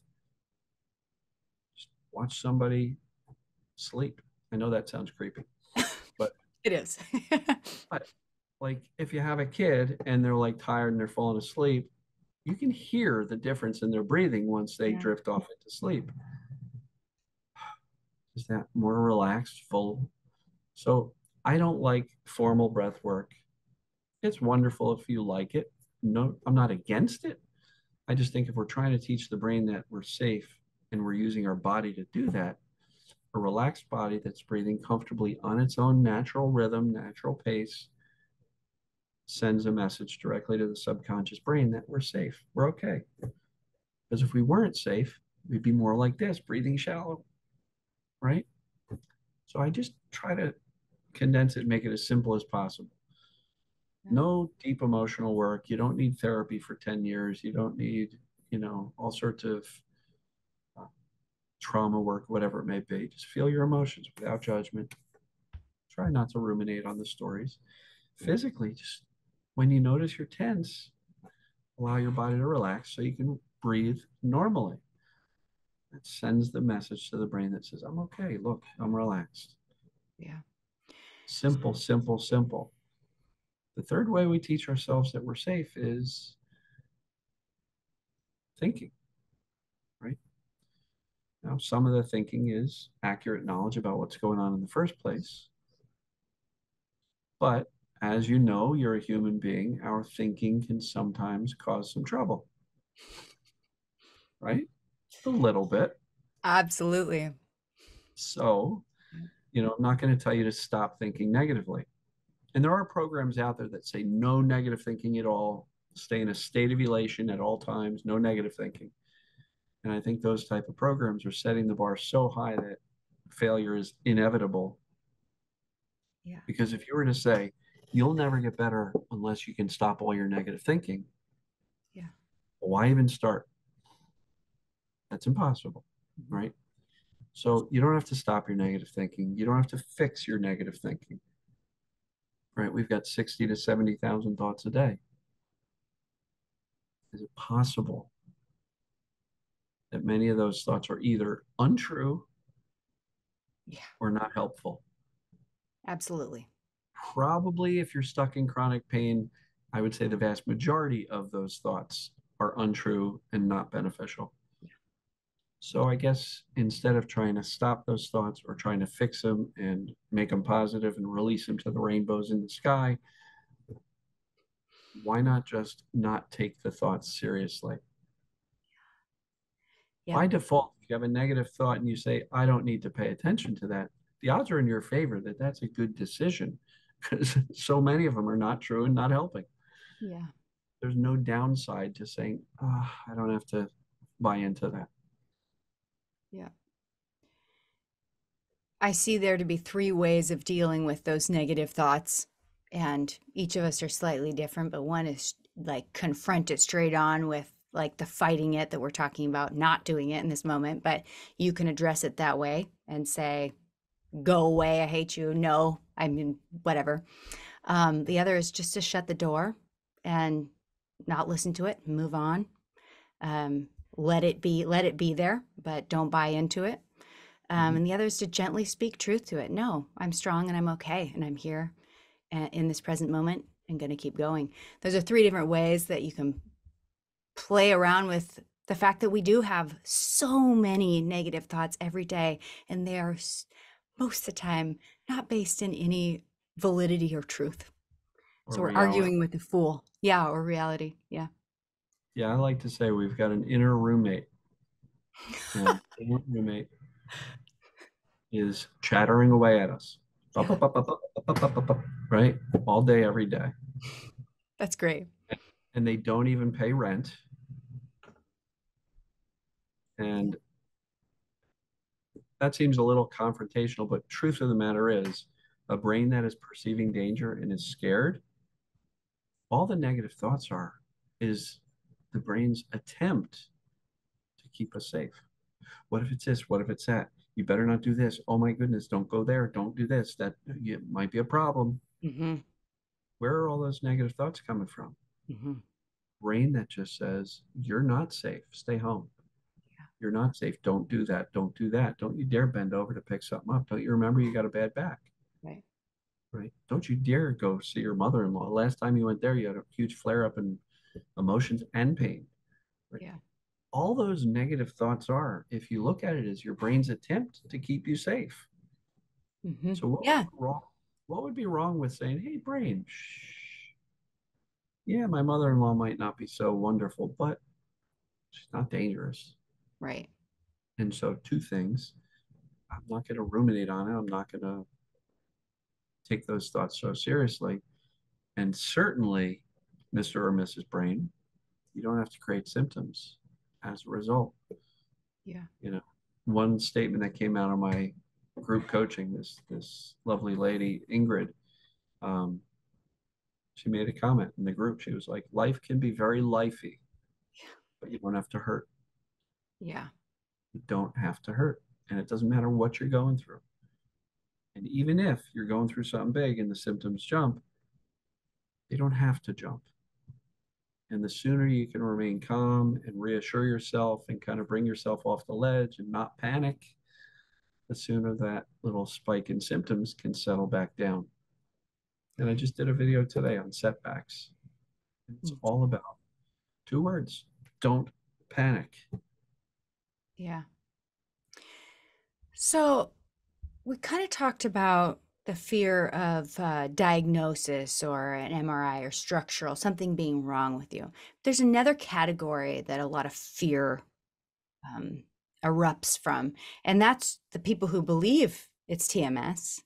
Just watch somebody sleep. I know that sounds creepy, but it is. But like if you have a kid and they're like tired and they're falling asleep, you can hear the difference in their breathing once they drift off into sleep. Is that more relaxed, full? So I don't like formal breath work. It's wonderful if you like it. No, I'm not against it. I just think if we're trying to teach the brain that we're safe and we're using our body to do that, a relaxed body that's breathing comfortably on its own natural rhythm, natural pace, sends a message directly to the subconscious brain that we're safe, we're okay. Because if we weren't safe, we'd be more like this, breathing shallow, right? So I just try to condense it, make it as simple as possible. No deep emotional work. You don't need therapy for 10 years. You don't need, you know, all sorts of trauma work, whatever it may be. Just feel your emotions without judgment. Try not to ruminate on the stories. Physically, just when you notice you're tense, allow your body to relax so you can breathe normally. It sends the message to the brain that says, I'm okay. Look, I'm relaxed. Yeah. Simple, simple, simple. The third way we teach ourselves that we're safe is thinking, right? Now, some of the thinking is accurate knowledge about what's going on in the first place. But as you know, you're a human being, our thinking can sometimes cause some trouble, right? A little bit. Absolutely. So, you know, I'm not going to tell you to stop thinking negatively. And there are programs out there that say no negative thinking at all, stay in a state of elation at all times, no negative thinking. And I think those type of programs are setting the bar so high that failure is inevitable. Yeah. Because if you were to say, you'll never get better unless you can stop all your negative thinking. Yeah. Why even start? That's impossible, right? So you don't have to stop your negative thinking. You don't have to fix your negative thinking. Right, we've got 60 to 70,000 thoughts a day. Is it possible that many of those thoughts are either untrue or not helpful? Absolutely. Probably if you're stuck in chronic pain, I would say the vast majority of those thoughts are untrue and not beneficial. Yeah. So I guess instead of trying to stop those thoughts or trying to fix them and make them positive and release them to the rainbows in the sky, why not just not take the thoughts seriously? Yeah. By default, if you have a negative thought and you say, I don't need to pay attention to that, the odds are in your favor that that's a good decision, because so many of them are not true and not helping. Yeah. There's no downside to saying, oh, I don't have to buy into that. Yeah. I see there to be three ways of dealing with those negative thoughts, and each of us are slightly different, but one is like confront it straight on with like the fighting it that we're talking about, not doing it in this moment, but you can address it that way and say, go away, I hate you, no, I mean, whatever. The other is just to shut the door and not listen to it, move on. Let it be there, but don't buy into it. And the other is to gently speak truth to it. No, I'm strong and I'm okay. And I'm here in this present moment and going to keep going. Those are three different ways that you can play around with the fact that we do have so many negative thoughts every day, and they are most of the time not based in any validity or truth. Or so we're reality. Arguing with a fool. Yeah, or reality. Yeah. Yeah, I like to say we've got an inner roommate. An inner roommate is chattering away at us. Up, up, up, up, up, up, up, up, up, right? All day, every day. That's great. And they don't even pay rent. And that seems a little confrontational, but truth of the matter is a brain that is perceiving danger and is scared, all the negative thoughts are is the brain's attempt to keep us safe. What if it's this? What if it's that? You better not do this. Oh my goodness, don't go there. Don't do this. That it might be a problem. Where are all those negative thoughts coming from? brain that just says, you're not safe, stay home. Yeah. You're not safe, don't do that, don't do that. Don't you dare bend over to pick something up. Don't you remember you got a bad back? Right. Right. Don't you dare go see your mother-in-law. Last time you went there, you had a huge flare-up in emotions and pain. Right? Yeah. All those negative thoughts are, if you look at it as your brain's attempt to keep you safe. Mm-hmm. So what, yeah, would be wrong, what would be wrong with saying, hey, brain, shh. Yeah, my mother-in-law might not be so wonderful, but she's not dangerous. Right. And so two things. I'm not going to ruminate on it. I'm not going to take those thoughts so seriously. And certainly, Mr. or Mrs. Brain, you don't have to create symptoms as a result. Yeah. You know, one statement that came out of my group coaching, this lovely lady, Ingrid, she made a comment in the group. She was like, life can be very lifey, yeah, but you don't have to hurt. Yeah. You don't have to hurt. And it doesn't matter what you're going through. And even if you're going through something big and the symptoms jump, they don't have to jump. And the sooner you can remain calm and reassure yourself and kind of bring yourself off the ledge and not panic, the sooner that little spike in symptoms can settle back down. And I just did a video today on setbacks. It's all about two words. Don't panic. Yeah. So we kind of talked about the fear of diagnosis or an MRI or structural, something being wrong with you. There's another category that a lot of fear erupts from, and that's the people who believe it's TMS,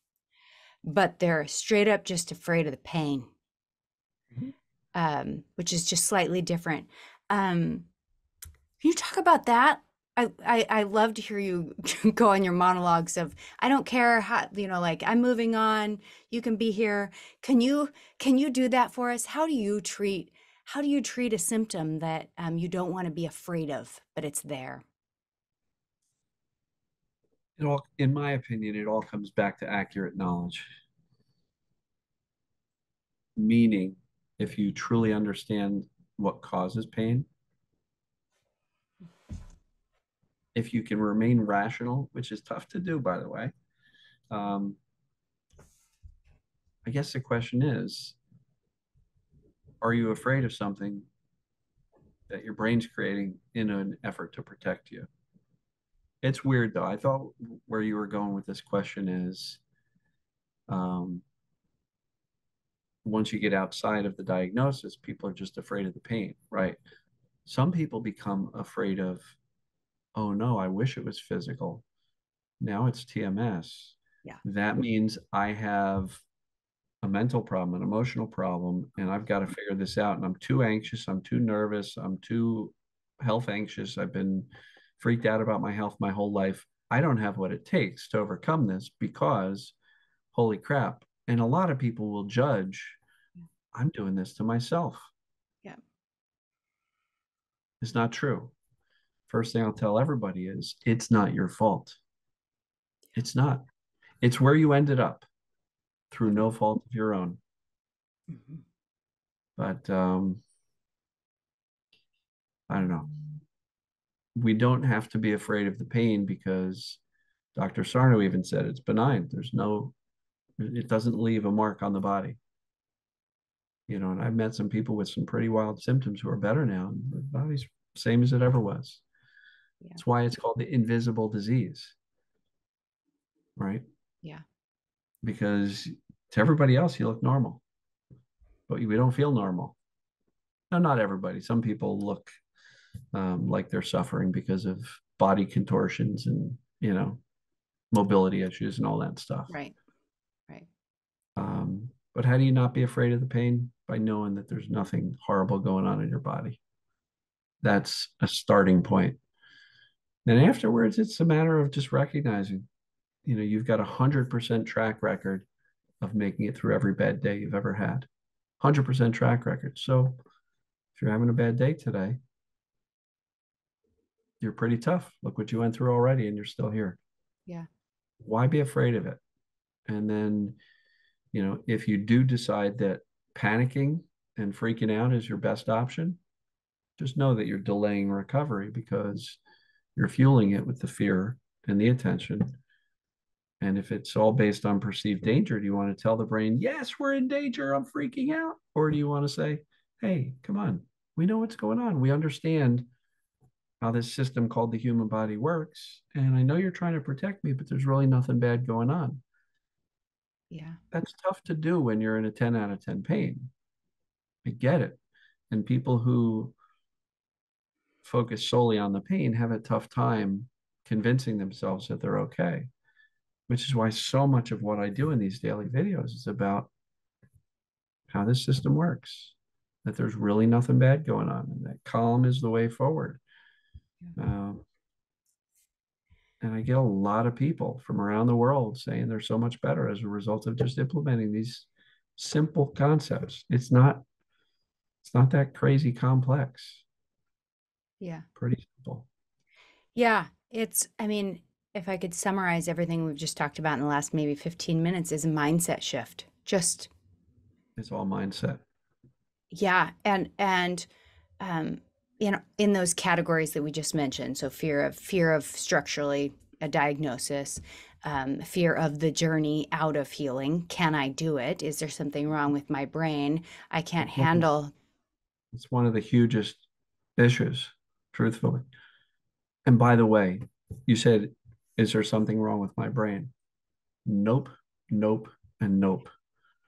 but they're straight up just afraid of the pain, mm-hmm, which is just slightly different. Can you talk about that? I love to hear you go on your monologues of, I don't care how, you know, like, I'm moving on, you can be here. Can you do that for us? How do you treat a symptom that you don't want to be afraid of, but it's there? It all, in my opinion, it all comes back to accurate knowledge. Meaning, if you truly understand what causes pain, if you can remain rational, which is tough to do, by the way, I guess the question is, are you afraid of something that your brain's creating in an effort to protect you? It's weird, though. I thought where you were going with this question is, once you get outside of the diagnosis, people are just afraid of the pain, right? Some people become afraid of, oh no, I wish it was physical. Now it's TMS. Yeah. That means I have a mental problem, an emotional problem, and I've got to figure this out. And I'm too anxious. I'm too nervous. I'm too health anxious. I've been freaked out about my health my whole life. I don't have what it takes to overcome this because, holy crap. And a lot of people will judge, I'm doing this to myself. Yeah. It's not true. First thing I'll tell everybody is, it's not your fault. It's not. It's where you ended up through no fault of your own. Mm-hmm. But I don't know. We don't have to be afraid of the pain because Dr. Sarno even said it's benign. It doesn't leave a mark on the body. You know, and I've met some people with some pretty wild symptoms who are better now. And the body's same as it ever was. Yeah. That's why it's called the invisible disease, right? Yeah. Because to everybody else, you look normal, but we don't feel normal. No, not everybody. Some people look like they're suffering because of body contortions and, you know, mobility issues and all that stuff. Right, right. But how do you not be afraid of the pain? By knowing that there's nothing horrible going on in your body. That's a starting point. Then afterwards, it's a matter of just recognizing, you know, you've got 100% track record of making it through every bad day you've ever had. 100% track record. So if you're having a bad day today, you're pretty tough. Look what you went through already, and you're still here. Yeah. Why be afraid of it? And then, you know, if you do decide that panicking and freaking out is your best option, Just know that you're delaying recovery because you're fueling it with the fear and the attention. And if it's all based on perceived danger, do you want to tell the brain, yes, we're in danger, I'm freaking out? Or do you want to say, hey, come on, we know what's going on. We understand how this system called the human body works. And I know you're trying to protect me, but there's really nothing bad going on. Yeah. That's tough to do when you're in a 10 out of 10 pain. I get it. And people who focus solely on the pain have a tough time convincing themselves that they're okay, which is why so much of what I do in these daily videos is about how this system works, that there's really nothing bad going on, and that calm is the way forward. Yeah. And I get a lot of people from around the world saying they're so much better as a result of just implementing these simple concepts. It's not that crazy complex. Yeah. Pretty simple. Yeah. I mean, if I could summarize everything we've just talked about in the last maybe 15 minutes, is a mindset shift. Just. It's all mindset. Yeah. And in those categories that we just mentioned. So fear of structurally a diagnosis, fear of the journey out of healing. Can I do it? Is there something wrong with my brain? I can't handle. It's one of the hugest issues, truthfully. And by the way, you said, is there something wrong with my brain? Nope, nope, and nope.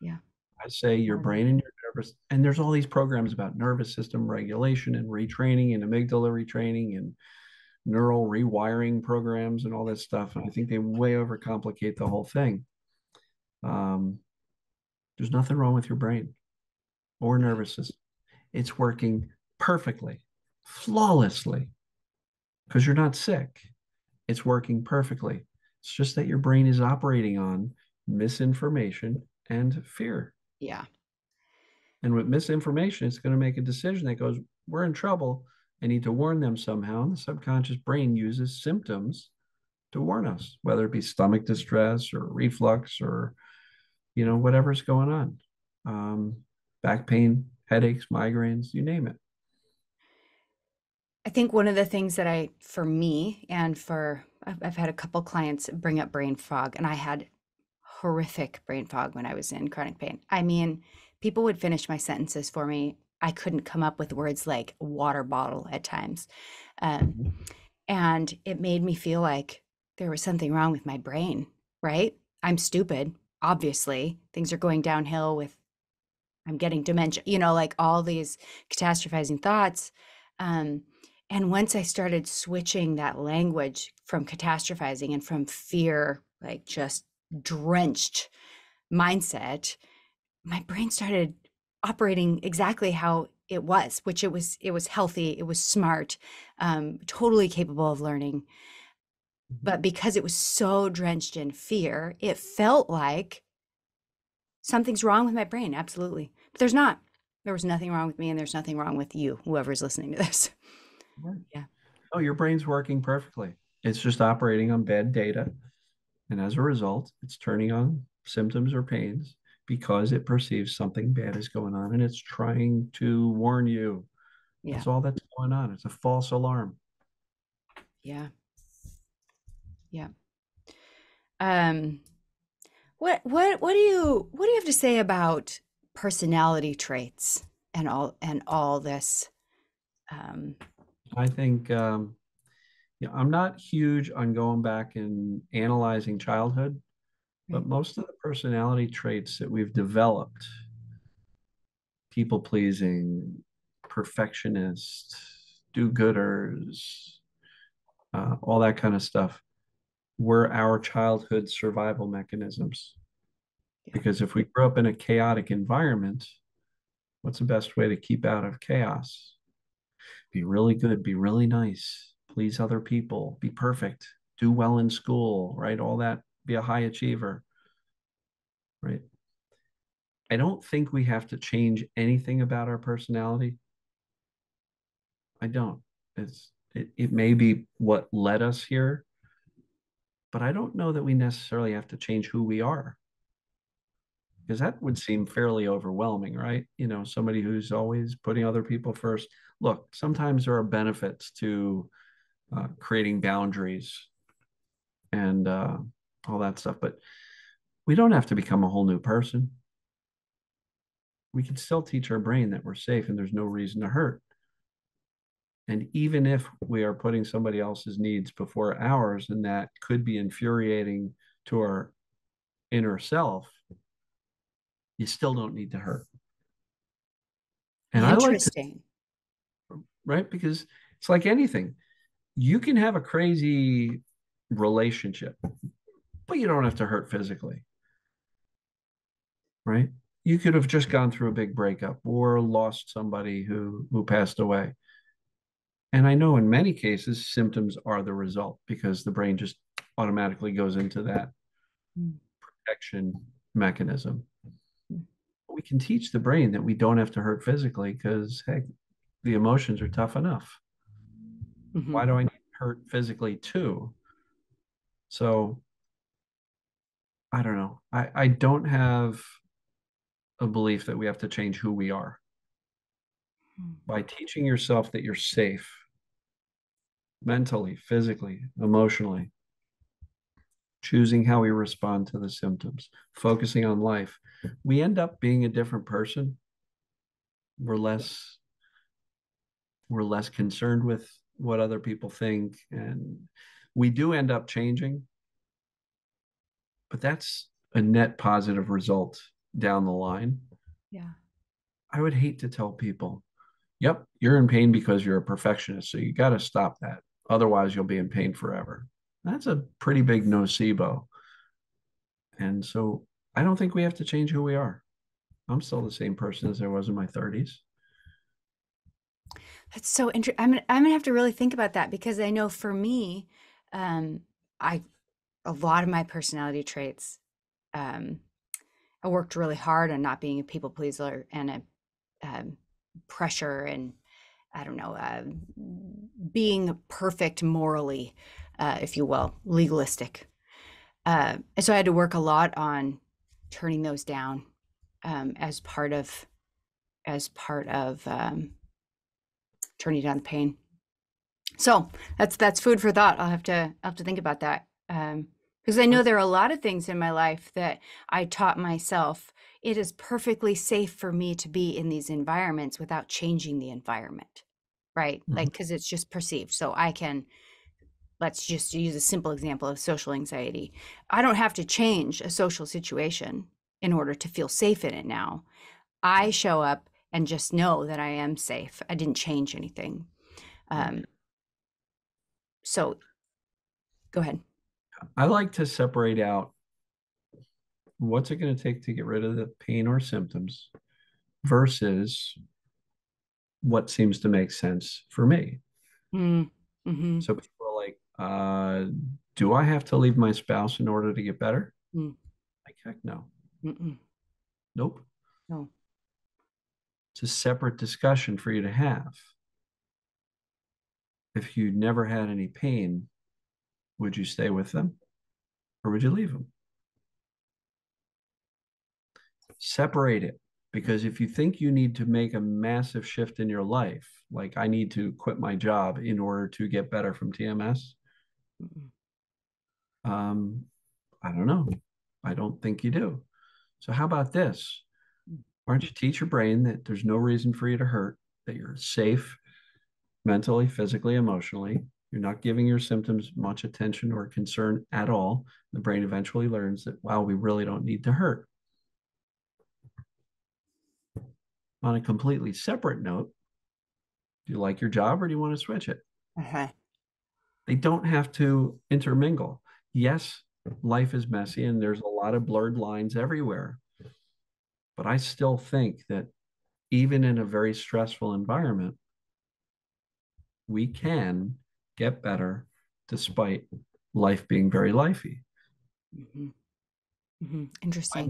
Yeah. I say your brain and your nervous, and there's all these programs about nervous system regulation and retraining and amygdala retraining and neural rewiring programs and all this stuff. And I think they way overcomplicate the whole thing. There's nothing wrong with your brain or nervous system. It's working perfectly, flawlessly, because you're not sick. It's working perfectly. It's just that your brain is operating on misinformation and fear. Yeah. And with misinformation, it's going to make a decision that goes, we're in trouble. I need to warn them somehow. And the subconscious brain uses symptoms to warn us, whether it be stomach distress or reflux or, whatever's going on. Back pain, headaches, migraines, you name it. I think one of the things that I've had a couple clients bring up brain fog, and I had horrific brain fog when I was in chronic pain. I mean, people would finish my sentences for me. I couldn't come up with words like water bottle at times. And it made me feel like there was something wrong with my brain, right? I'm stupid, obviously. Things are going downhill with, I'm getting dementia, like all these catastrophizing thoughts. And once I started switching that language from catastrophizing and from fear, like just drenched mindset, my brain started operating exactly how it was, which it was healthy, it was smart, totally capable of learning. But because it was so drenched in fear, it felt like something's wrong with my brain. Absolutely. But there's not. There was nothing wrong with me, and there's nothing wrong with you, whoever's listening to this. Right. Yeah. Oh, your brain's working perfectly. It's just operating on bad data. And as a result, it's turning on symptoms or pains because it perceives something bad is going on, and it's trying to warn you. Yeah. That's all that's going on. It's a false alarm. Yeah. Yeah. What do you have to say about personality traits and all this? I think, I'm not huge on going back and analyzing childhood, but most of the personality traits that we've developed, people pleasing, perfectionist, do-gooders, all that kind of stuff, were our childhood survival mechanisms. Because if we grow up in a chaotic environment, what's the best way to keep out of chaos? Be really good, be really nice, please other people, be perfect, do well in school, right? All that, be a high achiever, right? I don't think we have to change anything about our personality. I don't. It may be what led us here, but I don't know that we necessarily have to change who we are. Because that would seem fairly overwhelming, right? You know, somebody who's always putting other people first. Look, sometimes there are benefits to creating boundaries and all that stuff, but we don't have to become a whole new person. We can still teach our brain that we're safe and there's no reason to hurt. And even if we are putting somebody else's needs before ours, and that could be infuriating to our inner self, you still don't need to hurt. And interesting. I like to, right? Because it's like anything. You can have a crazy relationship, but you don't have to hurt physically, right? You could have just gone through a big breakup or lost somebody who passed away. And I know in many cases, symptoms are the result because the brain just automatically goes into that protection mechanism. We can teach the brain that we don't have to hurt physically because, heck, the emotions are tough enough. Mm-hmm. Why do I need to hurt physically too? So I don't know. I don't have a belief that we have to change who we are. By teaching yourself that you're safe, mentally, physically, emotionally, choosing how we respond to the symptoms, focusing on life, we end up being a different person. We're less concerned with what other people think, and we do end up changing, but that's a net positive result down the line. Yeah. I would hate to tell people, yep, you're in pain because you're a perfectionist, so you got to stop that. Otherwise, you'll be in pain forever. That's a pretty big nocebo. And so I don't think we have to change who we are. I'm still the same person as I was in my 30s. That's so interesting. I'm gonna have to really think about that, because I know for me, a lot of my personality traits, I worked really hard on not being a people pleaser and a pressure, and I don't know, being perfect morally, if you will, legalistic. And so I had to work a lot on turning those down as part of turning down the pain. So that's food for thought. I'll have to think about that. Because I know there are a lot of things in my life that I taught myself. It is perfectly safe for me to be in these environments without changing the environment, right? Mm-hmm. Like, because it's just perceived. So let's just use a simple example of social anxiety. I don't have to change a social situation in order to feel safe in it now. I show up and just know that I am safe. I didn't change anything. So go ahead. I like to separate out what's it going to take to get rid of the pain or symptoms versus what seems to make sense for me. Mm-hmm. So people are like, do I have to leave my spouse in order to get better? Mm. Like, heck no. Mm-mm. Nope. No. It's a separate discussion for you to have. If you never had any pain, would you stay with them or would you leave them? Separate it, because if you think you need to make a massive shift in your life, like I need to quit my job in order to get better from TMS, I don't know. I don't think you do. So how about this? Why don't you teach your brain that there's no reason for you to hurt, that you're safe mentally, physically, emotionally. You're not giving your symptoms much attention or concern at all. The brain eventually learns that, wow, we really don't need to hurt. On a completely separate note, do you like your job or do you want to switch it? Uh-huh. They don't have to intermingle. Yes, life is messy and there's a lot of blurred lines everywhere. But I still think that even in a very stressful environment, we can get better despite life being very lifey. Mm-hmm. Mm-hmm. Interesting.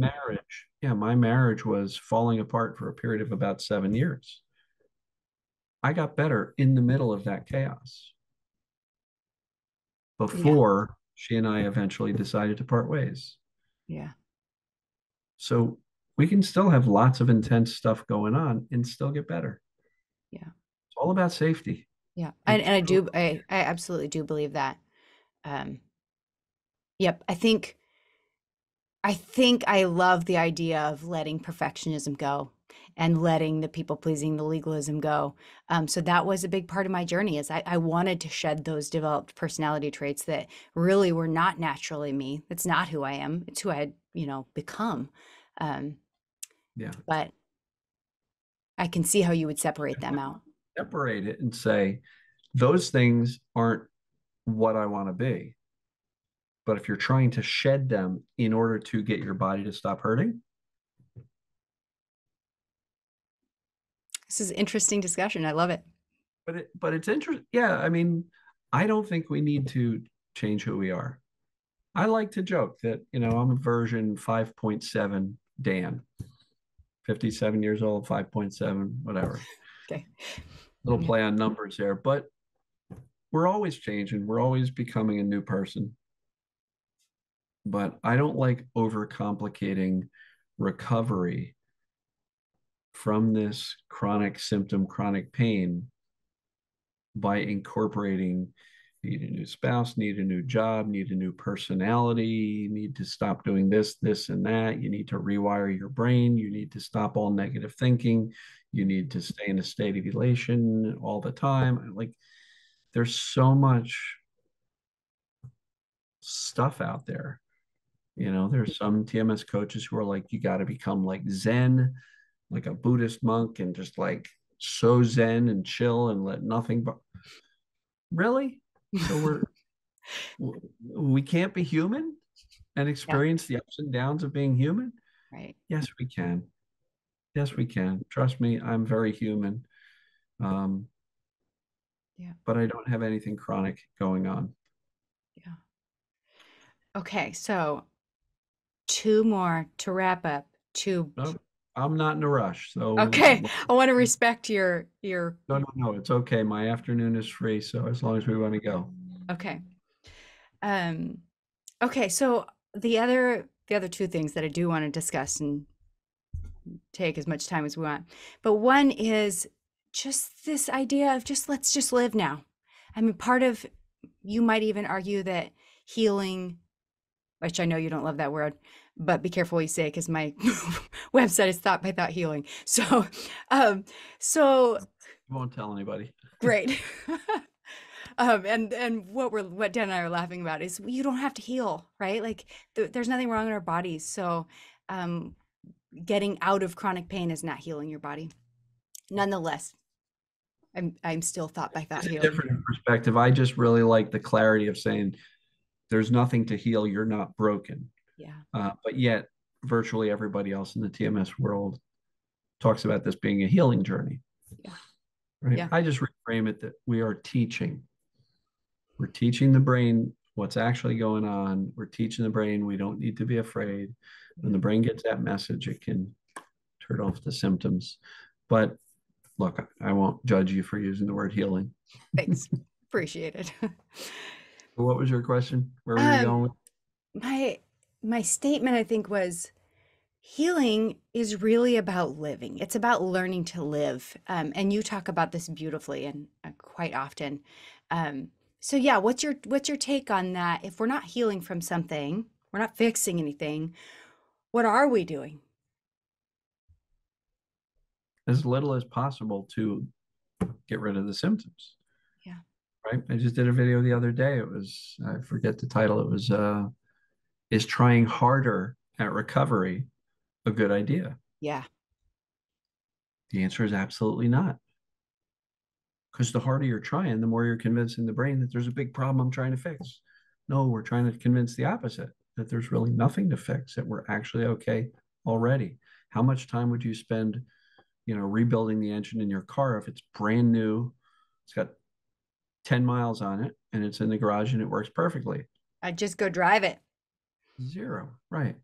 My marriage was falling apart for a period of about 7 years. I got better in the middle of that chaos before she and I eventually decided to part ways. Yeah. So we can still have lots of intense stuff going on and still get better. Yeah. It's all about safety. Yeah. And I absolutely do believe that. Yep. I think I love the idea of letting perfectionism go and letting the people pleasing, the legalism go. So that was a big part of my journey, is I wanted to shed those developed personality traits that really were not naturally me. It's not who I am. It's who I had, become. Yeah. But I can see how you would separate them out. Separate it and say, those things aren't what I want to be. But if you're trying to shed them in order to get your body to stop hurting. This is an interesting discussion. I love it. But it's interesting. Yeah. I mean, I don't think we need to change who we are. I like to joke that, I'm a version 5.7 Dan, 57 years old, 5.7, whatever. Okay. Little play on numbers there, but we're always changing. We're always becoming a new person. But I don't like overcomplicating recovery from this chronic symptom, chronic pain, by incorporating need a new spouse, need a new job, need a new personality, you need to stop doing this, this, and that, you need to rewire your brain, you need to stop all negative thinking, you need to stay in a state of elation all the time. Like, there's so much stuff out there. There's some TMS coaches who are like, you got to become like Zen, like a Buddhist monk, and just like so Zen and chill and let nothing but really. So we can't be human and experience the ups and downs of being human, right? Yes, we can. Yes, we can. Trust me, I'm very human. But I don't have anything chronic going on. Yeah. Okay. So two more to wrap up. Nope, I'm not in a rush. So okay. I want to respect your. No, it's okay. My afternoon is free. So as long as we want to go. Okay. Okay. So the other two things that I do want to discuss, and take as much time as we want, but one is just this idea of let's just live now. I mean, part of, you might even argue that healing, which I know you don't love that word, but be careful what you say, because my website is Thought by Thought Healing. So, you won't tell anybody. Great. And what Dan and I are laughing about is, you don't have to heal, right? Like there's nothing wrong in our bodies. So, getting out of chronic pain is not healing your body. Nonetheless, I'm still Thought by Thought Healing. It's a different perspective. I just really like the clarity of saying, there's nothing to heal. You're not broken. Yeah. But yet virtually everybody else in the TMS world talks about this being a healing journey. Yeah. Right. Yeah. I just reframe it that we are teaching. We're teaching the brain what's actually going on. We're teaching the brain we don't need to be afraid. When the brain gets that message, it can turn off the symptoms. But look, I won't judge you for using the word healing. Thanks. Appreciate it. What was your question? Where were you going? My statement, I think, was healing is really about living. It's about learning to live. And you talk about this beautifully and quite often. So yeah, what's your take on that? If we're not healing from something, we're not fixing anything, what are we doing? As little as possible to get rid of the symptoms. Yeah. Right. I just did a video the other day. It was, I forget the title. It was, is trying harder at recovery a good idea? Yeah. The answer is absolutely not. Because the harder you're trying, the more you're convincing the brain that there's a big problem I'm trying to fix. No, we're trying to convince the opposite, that there's really nothing to fix, that we're actually okay already. How much time would you spend, rebuilding the engine in your car if it's brand new, it's got 10 miles on it, and it's in the garage and it works perfectly? I'd just go drive it. Zero. Right.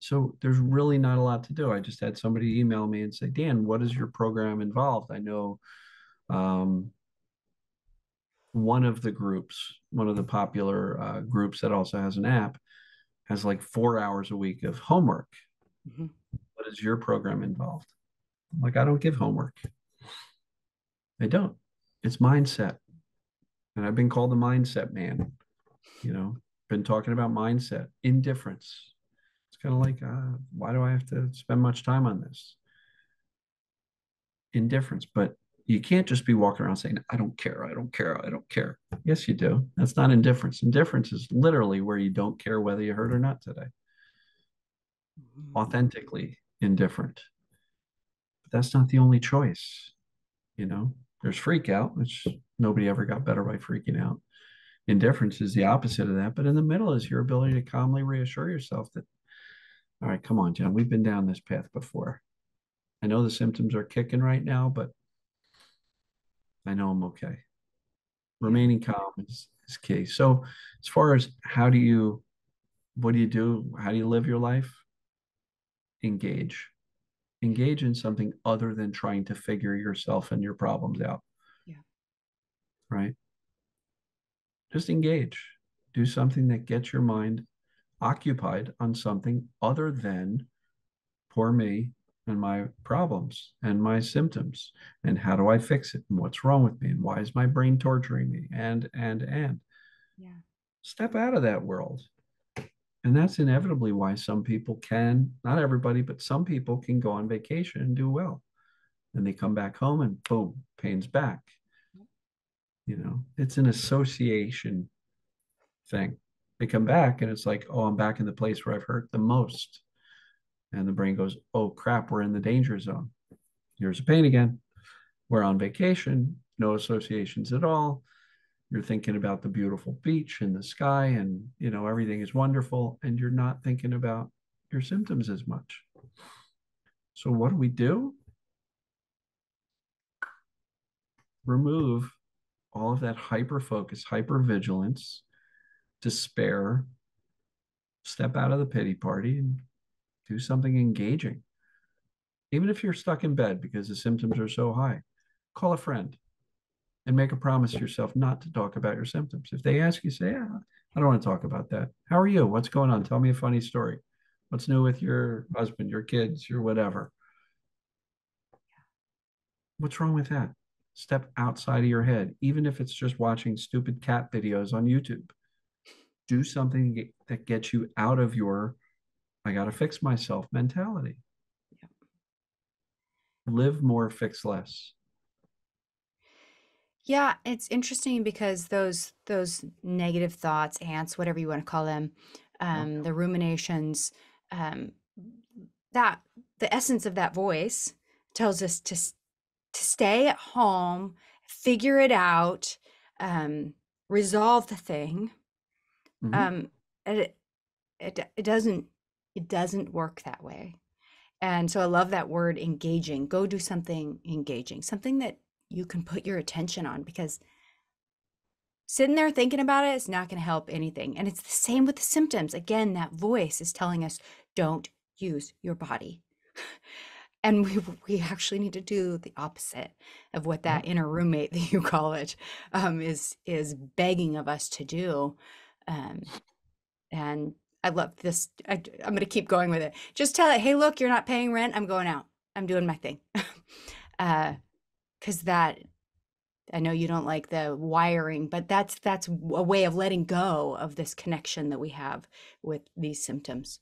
So there's really not a lot to do. I just had somebody email me and say, Dan, what is your program involved? I know one of the popular groups that also has an app has like 4 hours a week of homework. Mm-hmm. What is your program involved? I'm like, I don't give homework. I don't. It's mindset. And I've been called the mindset man, you know, been talking about mindset, indifference. It's kind of like, why do I have to spend much time on this? Indifference. But you can't just be walking around saying, I don't care, I don't care, I don't care. Yes, you do. That's not indifference. Indifference is literally where you don't care whether you hurt or not today. Authentically indifferent. But that's not the only choice. You know, there's freak out, which nobody ever got better by freaking out. Indifference is the opposite of that. But in the middle is your ability to calmly reassure yourself that, all right, come on, John, we've been down this path before. I know the symptoms are kicking right now, but I know I'm okay. Remaining calm is key. So as far as how do you, what do you do? How do you live your life? Engage. Engage in something other than trying to figure yourself and your problems out. Yeah. Right? Just engage. Do something that gets your mind occupied on something other than poor me and my problems and my symptoms and how do I fix it and what's wrong with me and why is my brain torturing me and. Yeah. Step out of that world. And that's inevitably why some people can, not everybody, but some people can go on vacation and do well. And they come back home and boom, pain's back. You know, it's an association thing. They come back and it's like, oh, I'm back in the place where I've hurt the most. And the brain goes, oh, crap, we're in the danger zone. Here's the pain again. We're on vacation, no associations at all. You're thinking about the beautiful beach and the sky and, you know, everything is wonderful. And you're not thinking about your symptoms as much. So what do? Remove all of that hyper-focus, hyper-vigilance, despair, step out of the pity party and do something engaging. Even if you're stuck in bed because the symptoms are so high, call a friend and make a promise to yourself not to talk about your symptoms. If they ask you, say, yeah, I don't want to talk about that. How are you? What's going on? Tell me a funny story. What's new with your husband, your kids, your whatever? What's wrong with that? Step outside of your head, even if it's just watching stupid cat videos on YouTube. Do something that gets you out of your I got to fix myself mentality. Yep. Live more, fix less. Yeah, it's interesting because those negative thoughts, ants, whatever you want to call them, the ruminations, that the essence of that voice tells us to stay at home, figure it out, resolve the thing. Mm-hmm. It doesn't work that way. And so I love that word engaging. Go do something engaging, something that you can put your attention on, because sitting there thinking about it is not going to help anything. And it's the same with the symptoms. Again, that voice is telling us, don't use your body. And we actually need to do the opposite of what that inner roommate that you call it is begging of us to do. And I love this. I'm going to keep going with it. Just tell it, hey, look, you're not paying rent. I'm going out. I'm doing my thing. Because that, I know you don't like the wiring, but that's a way of letting go of this connection that we have with these symptoms.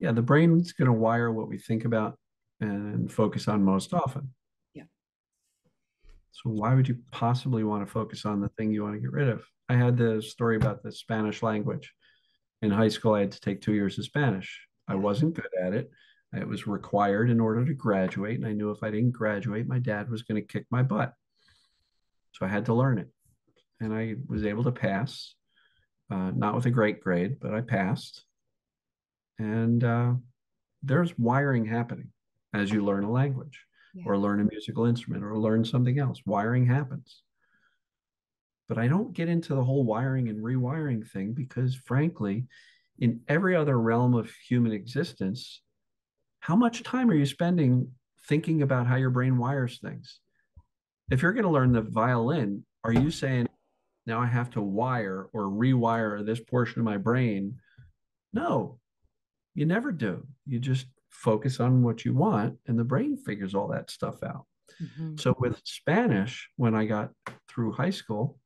Yeah, the brain's going to wire what we think about and focus on most often. Yeah. So why would you possibly want to focus on the thing you want to get rid of? I had the story about the Spanish language. In high school, I had to take 2 years of Spanish. I wasn't good at it. It was required in order to graduate. And I knew if I didn't graduate, my dad was going to kick my butt. So I had to learn it. And I was able to pass, not with a great grade, but I passed. And there's wiring happening as you learn a language or learn a musical instrument or learn something else. Wiring happens. But I don't get into the whole wiring and rewiring thing because, frankly, in every other realm of human existence, how much time are you spending thinking about how your brain wires things? If you're going to learn the violin, are you saying, now I have to wire or rewire this portion of my brain No, you never do. You just focus on what you want, and the brain figures all that stuff out. Mm-hmm. So with Spanish, when I got through high school,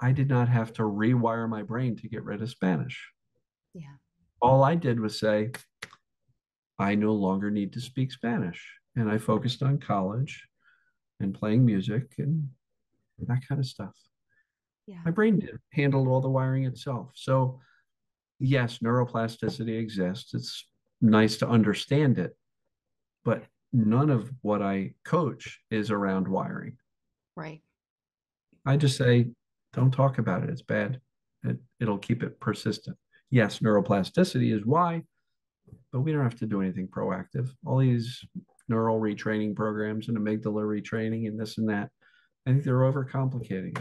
I did not have to rewire my brain to get rid of Spanish. Yeah. All I did was say, I no longer need to speak Spanish. And I focused on college and playing music and that kind of stuff. Yeah. My brain handled all the wiring itself. So yes, neuroplasticity exists. It's nice to understand it, but none of what I coach is around wiring. Right. I just say, don't talk about it. It's bad. It'll keep it persistent. Yes, neuroplasticity is why, but we don't have to do anything proactive. All these neural retraining programs and amygdala retraining and this and that, I think they're overcomplicating.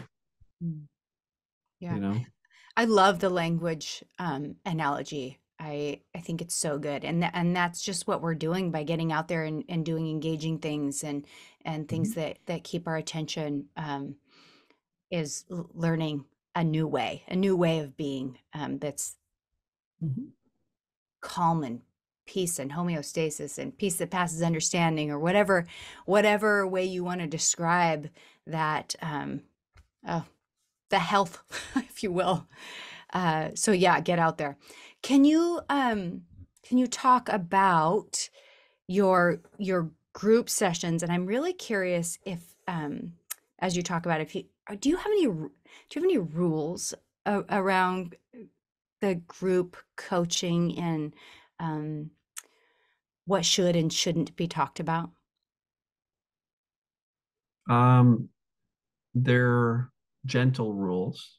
Yeah. You know? I love the language analogy. I think it's so good. And that's just what we're doing by getting out there and doing engaging things and things that keep our attention, is learning a new way of being, that's calm and peace and homeostasis and peace that passes understanding, or whatever way you want to describe that, the health, if you will. So yeah, get out there. Can you talk about your group sessions? And I'm really curious if, as you talk about, do you have any rules around the group coaching and what should and shouldn't be talked about? They're gentle rules.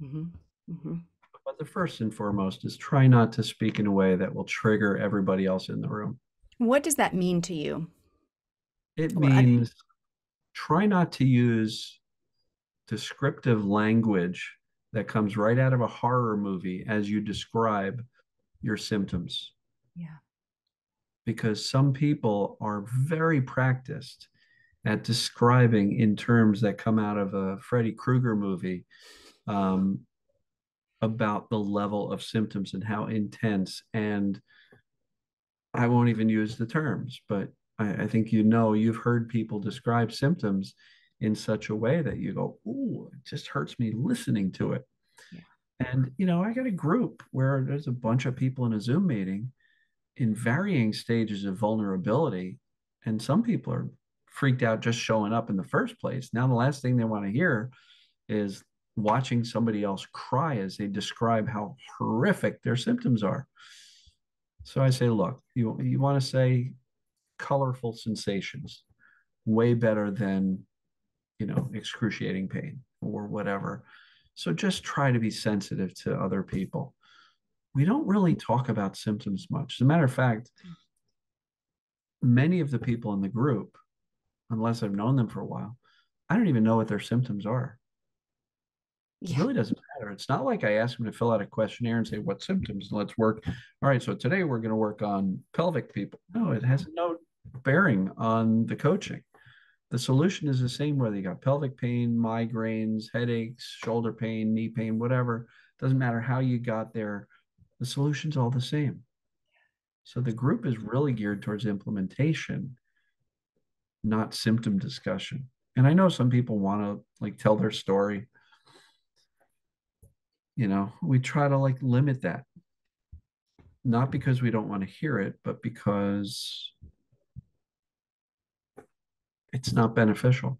But the first and foremost is try not to speak in a way that will trigger everybody else in the room. What does that mean to you? It means try not to use descriptive language that comes right out of a horror movie as you describe your symptoms. Yeah. Because some people are very practiced at describing in terms that come out of a Freddy Krueger movie, about the level of symptoms and how intense. And I won't even use the terms, but I think, you've heard people describe symptoms in such a way that you go, ooh, it just hurts me listening to it. Yeah. And, I got a group where there's a bunch of people in a Zoom meeting in varying stages of vulnerability. And some people are freaked out just showing up in the first place. Now, the last thing they want to hear is watching somebody else cry as they describe how horrific their symptoms are. So I say, look, you want to say colorful sensations, way better than, excruciating pain or whatever. So just try to be sensitive to other people. We don't really talk about symptoms much. As a matter of fact, many of the people in the group, unless I've known them for a while, I don't even know what their symptoms are. Yeah. It really doesn't matter. It's not like I ask them to fill out a questionnaire and say, what symptoms? Let's work. All right, so today we're going to work on pelvic people. No, it has no bearing on the coaching. The solution is the same, whether you got pelvic pain, migraines, headaches, shoulder pain, knee pain, whatever. It doesn't matter how you got there. The solution's all the same. So the group is really geared towards implementation, not symptom discussion. And I know some people want to tell their story. We try to limit that. Not because we don't want to hear it, but because it's not beneficial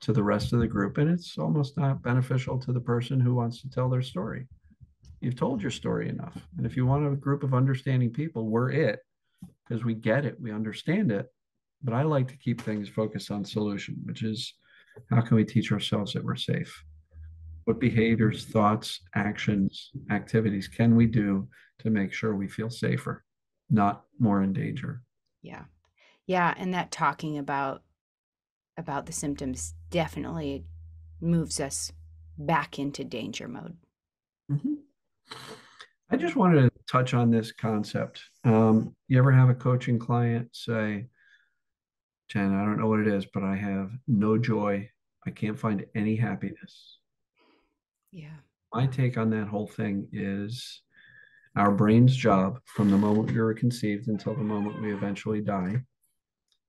to the rest of the group. And it's almost not beneficial to the person who wants to tell their story. You've told your story enough. And if you want a group of understanding people, we're it, because we get it, we understand it. But I like to keep things focused on solution, which is how can we teach ourselves that we're safe? What behaviors, thoughts, actions, activities can we do to make sure we feel safer, not more in danger? Yeah. Yeah. And that talking about the symptoms definitely moves us back into danger mode. I just wanted to touch on this concept. You ever have a coaching client say, Jen, I don't know what it is, but I have no joy. I can't find any happiness. Yeah. My take on that whole thing is our brain's job from the moment we were conceived until the moment we eventually die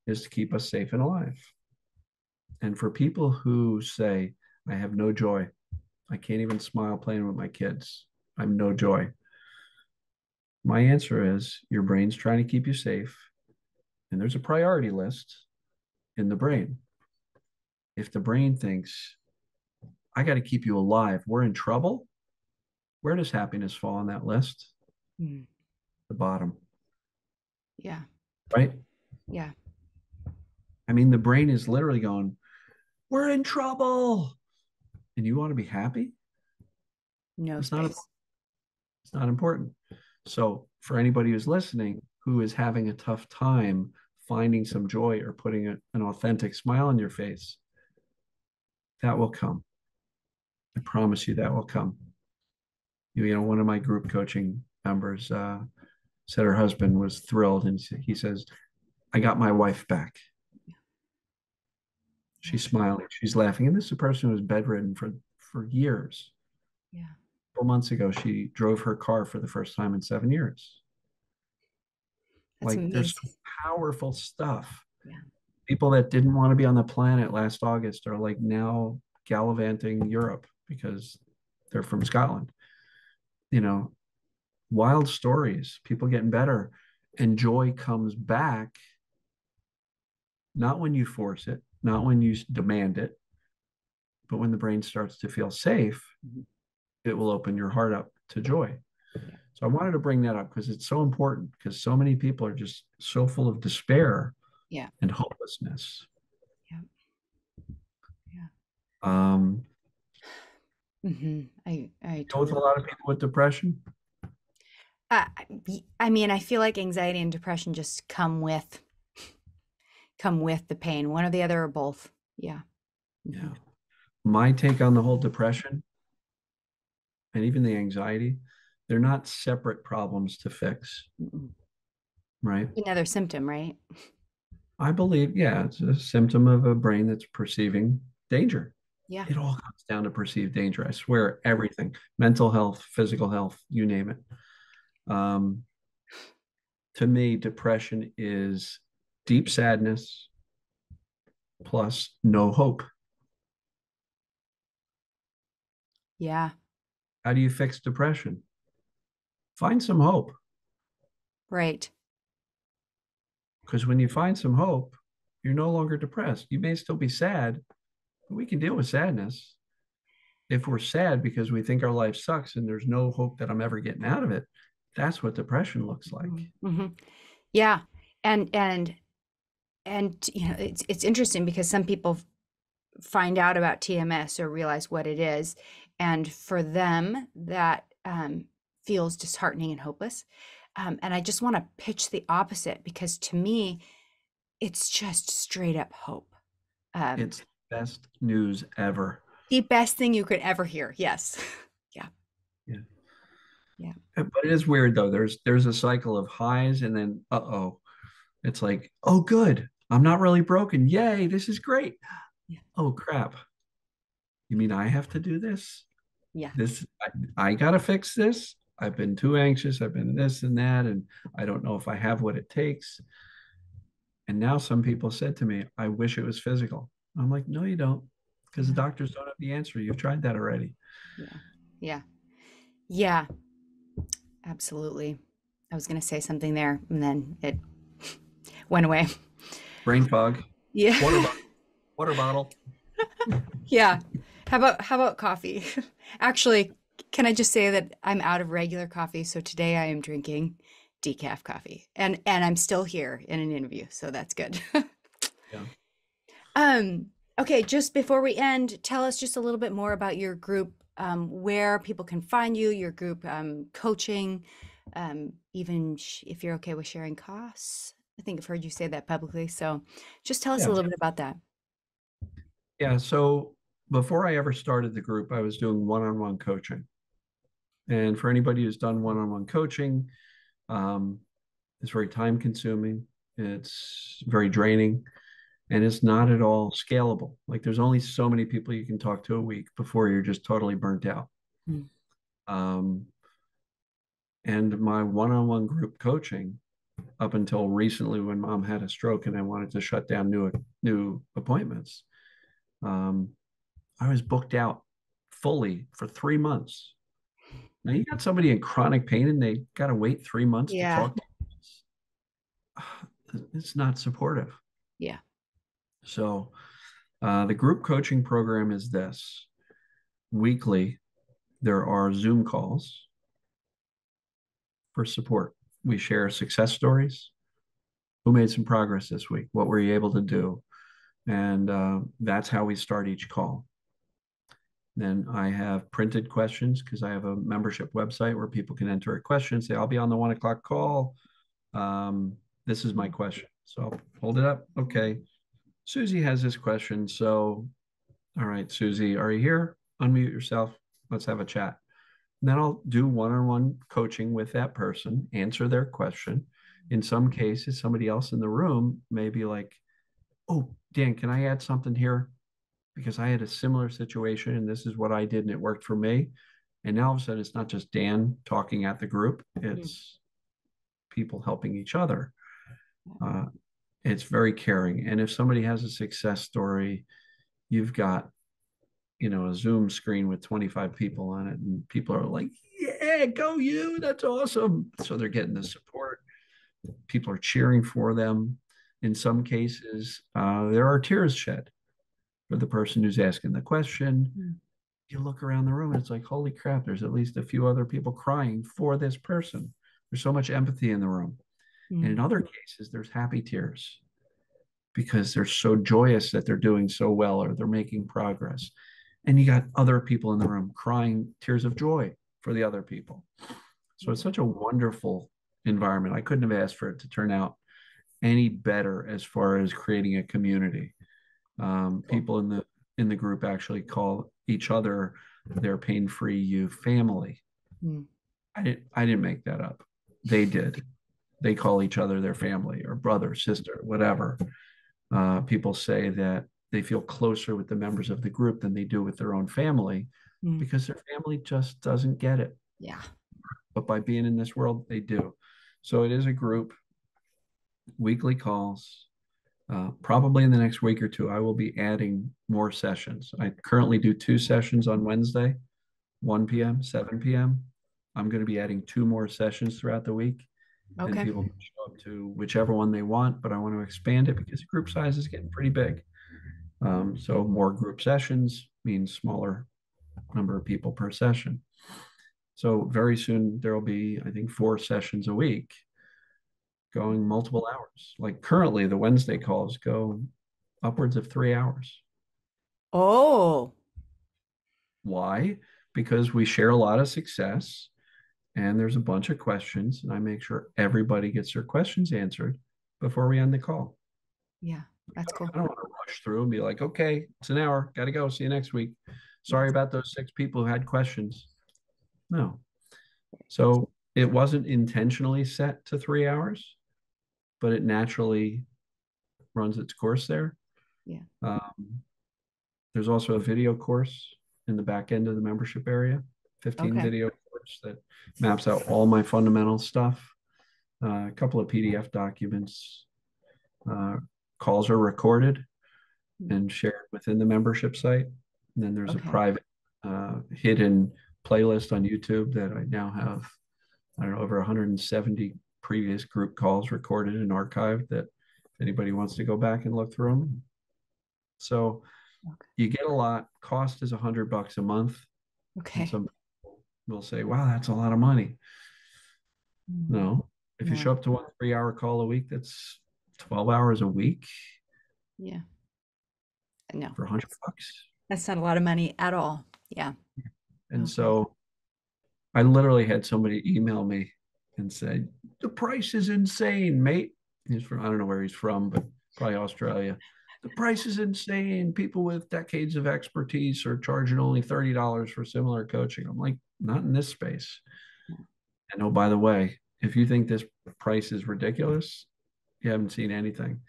is to keep us safe and alive. And for people who say, I have no joy, I can't even smile playing with my kids, I'm no joy, my answer is your brain's trying to keep you safe. And there's a priority list in the brain. If the brain thinks, I got to keep you alive, we're in trouble, where does happiness fall on that list? Mm. The bottom. Yeah. Right? Yeah. I mean, the brain is literally going, we're in trouble. And you want to be happy? No, it's not important. So for anybody who's listening, who is having a tough time finding some joy or putting an authentic smile on your face, that will come. I promise you that will come. You know, one of my group coaching members said her husband was thrilled. And he says, I got my wife back. She's smiling, she's laughing. And this is a person who was bedridden for years. Yeah. A couple months ago, she drove her car for the first time in 7 years. That's like amazing. There's some powerful stuff. Yeah. People that didn't want to be on the planet last August are like now gallivanting Europe because they're from Scotland. You know, wild stories, people getting better, and joy comes back. Not when you force it, not when you demand it, but when the brain starts to feel safe, it will open your heart up to joy. So I wanted to bring that up because it's so important, because so many people are just so full of despair and hopelessness. I totally with a lot of people with depression. I mean, I feel like anxiety and depression just come with the pain, one or the other or both. Yeah. Yeah. My take on the whole depression and even the anxiety, they're not separate problems to fix. Mm-mm. Right? Another symptom, right? I believe, yeah, it's a symptom of a brain that's perceiving danger. Yeah. It all comes down to perceived danger. I swear, everything, mental health, physical health, you name it. To me, depression is deep sadness plus no hope. Yeah. How do you fix depression? Find some hope. Right. Because when you find some hope, you're no longer depressed. You may still be sad, but we can deal with sadness. If we're sad because we think our life sucks and there's no hope that I'm ever getting out of it, that's what depression looks like. Mm-hmm. Yeah. And you know, it's interesting because some people find out about TMS or realize what it is. And for them, that feels disheartening and hopeless. And I just want to pitch the opposite, because to me, it's just straight up hope. It's the best news ever. The best thing you could ever hear. Yes. Yeah. Yeah. Yeah. But it is weird though. There's a cycle of highs and then, uh-oh. It's like, oh, good. I'm not really broken. Yay. This is great. Yeah. Oh, crap. You mean I have to do this? Yeah. I got to fix this. I've been too anxious. I've been this and that. And I don't know if I have what it takes. And now some people said to me, I wish it was physical. I'm like, no, you don't. Because the doctors don't have the answer. You've tried that already. Yeah. Yeah. Absolutely. I was going to say something there and then it went away. Brain fog. Yeah. Water bottle. Yeah. How about coffee? Actually, can I just say that I'm out of regular coffee, so today I am drinking decaf coffee, and I'm still here in an interview, so that's good. Yeah. Okay, just before we end, tell us just a little bit more about your group, where people can find you, your group coaching, even if you're okay with sharing costs. I think I've heard you say that publicly, so just tell us a little bit about that. Yeah, so before I ever started the group, I was doing one-on-one coaching. And for anybody who's done one-on-one coaching, it's very time-consuming, it's very draining, and it's not at all scalable. Like, there's only so many people you can talk to a week before you're just totally burnt out. Mm. and my one-on-one group coaching up until recently when mom had a stroke and I wanted to shut down new appointments. I was booked out fully for 3 months. Now you got somebody in chronic pain and they got to wait 3 months to talk to them. It's not supportive. Yeah. So the group coaching program is this. Weekly, there are Zoom calls for support. We share success stories. Who made some progress this week? What were you able to do? And that's how we start each call. Then I have printed questions because I have a membership website where people can enter a question, say, I'll be on the 1 o'clock call. This is my question. So I'll hold it up. Okay. Susie has this question. So, all right, Susie, are you here? Unmute yourself. Let's have a chat. And then I'll do one-on-one coaching with that person, answer their question. In some cases, somebody else in the room may be like, oh, Dan, can I add something here? Because I had a similar situation and this is what I did and it worked for me. And now all of a sudden it's not just Dan talking at the group, it's people helping each other. It's very caring. And if somebody has a success story, you've got, you know, a Zoom screen with 25 people on it and people are like, yeah, go you, that's awesome. So they're getting the support. People are cheering for them. In some cases, there are tears shed. For the person who's asking the question, you look around the room and it's like, holy crap, there's at least a few other people crying for this person. There's so much empathy in the room. And in other cases, there's happy tears because they're so joyous that they're doing so well or they're making progress. And you got other people in the room crying tears of joy for the other people. So it's such a wonderful environment. I couldn't have asked for it to turn out any better as far as creating a community. People in the group actually call each other their Pain Free You family. I didn't make that up. They did. They call each other their family or brother, sister, whatever. People say that they feel closer with the members of the group than they do with their own family because their family just doesn't get it. Yeah. But by being in this world, they do. So it is a group, weekly calls. Probably in the next week or two, I will be adding more sessions. I currently do 2 sessions on Wednesday, 1 p.m., 7 p.m. I'm going to be adding 2 more sessions throughout the week. Okay. And people can show up to whichever one they want, but I want to expand it because group size is getting pretty big. So more group sessions means smaller number of people per session. So very soon there will be, I think, 4 sessions a week. Going multiple hours. Like currently the Wednesday calls go upwards of 3 hours. Oh. Why? Because we share a lot of success and there's a bunch of questions and I make sure everybody gets their questions answered before we end the call. Yeah, that's cool. I don't want to rush through and be like, okay, it's an hour, got to go, see you next week. Sorry about those 6 people who had questions. No. So it wasn't intentionally set to 3 hours. But it naturally runs its course there. Yeah. There's also a video course in the back end of the membership area, 15 video course that maps out all my fundamental stuff. A couple of PDF documents. Calls are recorded and shared within the membership site. And then there's a private hidden playlist on YouTube that I now have, I don't know, over 170 previous group calls recorded and archived that if anybody wants to go back and look through them. So you get a lot. Cost is $100 a month. Okay. And some people will say, wow, that's a lot of money. No, if you show up to 1 3-hour call a week, that's 12 hours a week. Yeah. No. For $100. That's not a lot of money at all. Yeah. And so I literally had somebody email me and said, the price is insane, mate. He's from, I don't know where he's from, but probably Australia. The price is insane. People with decades of expertise are charging only $30 for similar coaching. I'm like, not in this space. And oh, by the way, if you think this price is ridiculous, you haven't seen anything.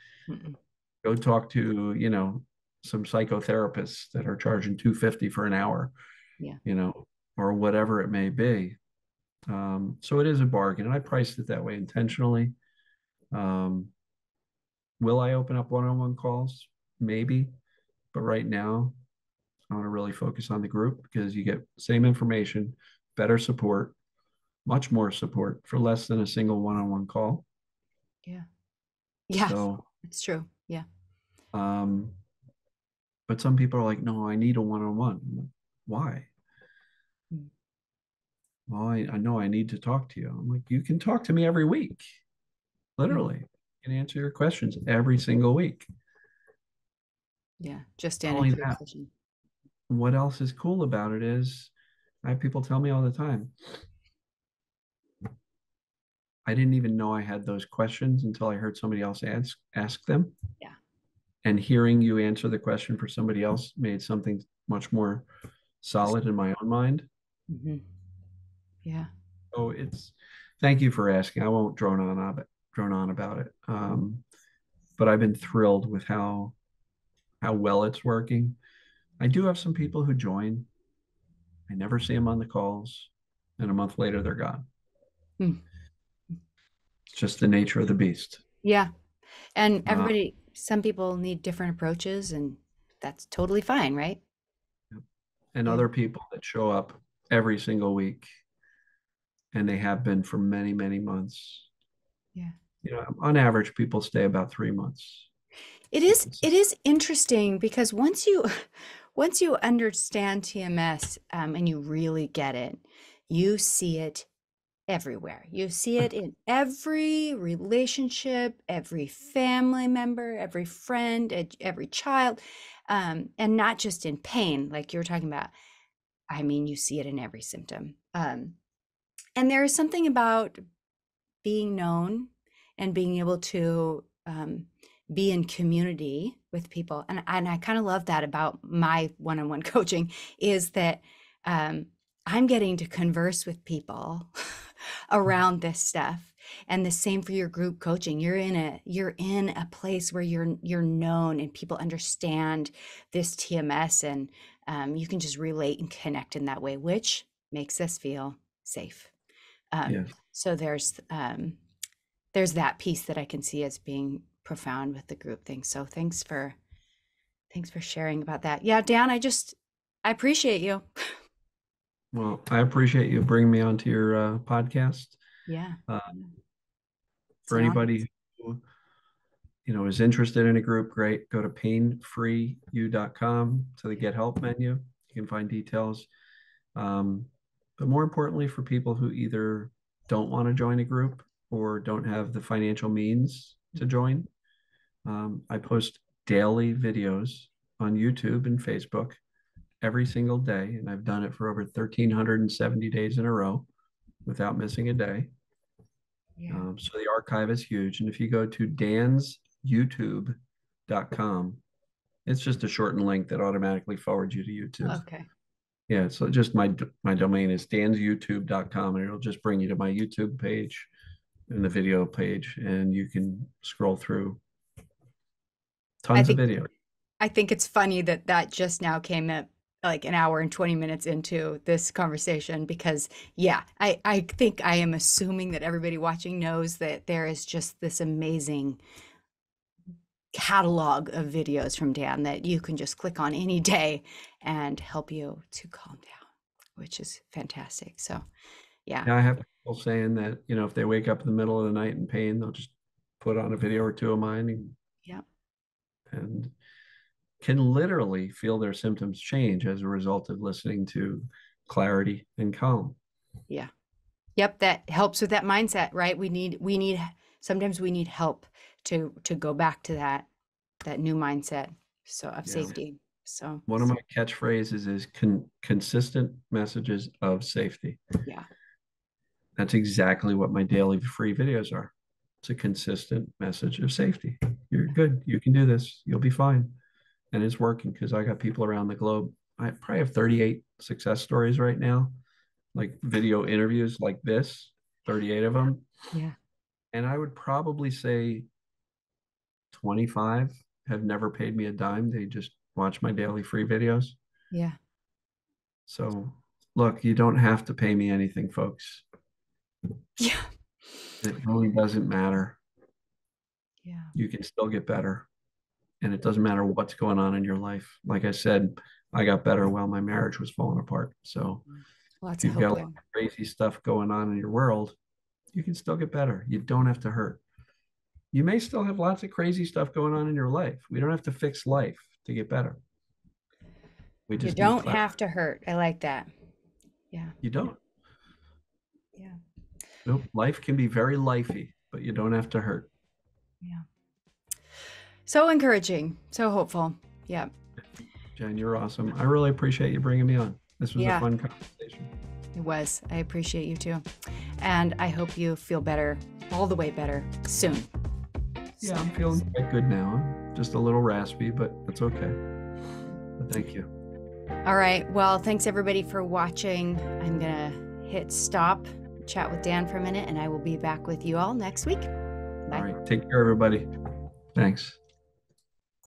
Go talk to, you know, some psychotherapists that are charging $250 for an hour, you know, or whatever it may be. So it is a bargain, and I priced it that way intentionally. Will I open up one-on-one calls? Maybe, but right now I want to really focus on the group, because you get same information, better support, much more support for less than a single one-on-one call. Yeah. Yeah, so, it's true. Yeah. But some people are like, no, I need a one-on-one. Why? Well, I know I need to talk to you. I'm like, you can talk to me every week. Literally, I can answer your questions every single week. Yeah, just only that. What else is cool about it is, I have people tell me all the time, I didn't even know I had those questions until I heard somebody else ask them. Yeah. And hearing you answer the question for somebody else made something much more solid in my own mind. Mm-hmm. Yeah. So it's, thank you for asking. I won't drone on about it. But I've been thrilled with how well it's working. I do have some people who join. I never see them on the calls, and a month later they're gone. Hmm. It's just the nature of the beast. Yeah. And everybody, some people need different approaches, and that's totally fine. Right. And other people that show up every single week, and they have been for many, many months. Yeah. You know, on average, people stay about 3 months. It is interesting, because once you understand TMS and you really get it, you see it everywhere. You see it in every relationship, every family member, every friend, every child, and not just in pain, like you were talking about. I mean, you see it in every symptom. And there is something about being known and being able to be in community with people. And I kind of love that about my one-on-one coaching, is that I'm getting to converse with people around this stuff. And the same for your group coaching. You're in a place where you're known and people understand this TMS, and you can just relate and connect in that way, which makes us feel safe. Yes. So there's that piece that I can see as being profound with the group thing. So thanks for sharing about that. Yeah, Dan, I appreciate you. Well, I appreciate you bringing me onto your podcast. Yeah. For anybody who, you know, is interested in a group, great. Go to painfreeyou.com to the Get Help menu. You can find details. But more importantly, for people who either don't want to join a group or don't have the financial means to join, I post daily videos on YouTube and Facebook every single day. And I've done it for over 1,370 days in a row without missing a day. Yeah. So the archive is huge. And if you go to DansYouTube.com, it's just a shortened link that automatically forwards you to YouTube. Okay. Yeah, so just my domain is DansYouTube.com, and it'll just bring you to my YouTube page and the video page, and you can scroll through tons of video. I think it's funny that just now came up like an hour and 20 minutes into this conversation, because yeah, I think I am assuming that everybody watching knows that there is just this amazing catalog of videos from Dan that you can just click on any day and help you to calm down, which is fantastic. So yeah. Now I have people saying that, you know, if they wake up in the middle of the night in pain, they'll just put on a video or two of mine and can literally feel their symptoms change as a result of listening to clarity and calm. Yeah. Yep. That helps with that mindset, right? Sometimes we need help to go back to that new mindset of safety. So one of my catchphrases is consistent messages of safety. Yeah. That's exactly what my daily free videos are. It's a consistent message of safety. You're good. You can do this. You'll be fine. And it's working, because I got people around the globe. I probably have 38 success stories right now, like video interviews like this, 38 of them. Yeah. And I would probably say 25 have never paid me a dime. They just watch my daily free videos. Yeah. So look, you don't have to pay me anything, folks. Yeah. It really doesn't matter. Yeah. You can still get better. And it doesn't matter what's going on in your life. Like I said, I got better while my marriage was falling apart. So if you've got a lot of crazy stuff going on in your world, you can still get better. You don't have to hurt. You may still have lots of crazy stuff going on in your life. We don't have to fix life to get better. We just don't have to hurt. I like that. Yeah. You don't. Yeah. Nope. Life can be very lifey, but you don't have to hurt. Yeah. So encouraging, so hopeful. Yeah. Jen, you're awesome. I really appreciate you bringing me on. This was a fun conversation. It was. I appreciate you too. And I hope you feel better, all the way better, soon. Yeah, I'm feeling quite good now. Just a little raspy, but that's okay. But thank you. All right. Well, thanks everybody for watching. I'm going to hit stop, chat with Dan for a minute, and I will be back with you all next week. Bye. All right. Take care, everybody. Thanks.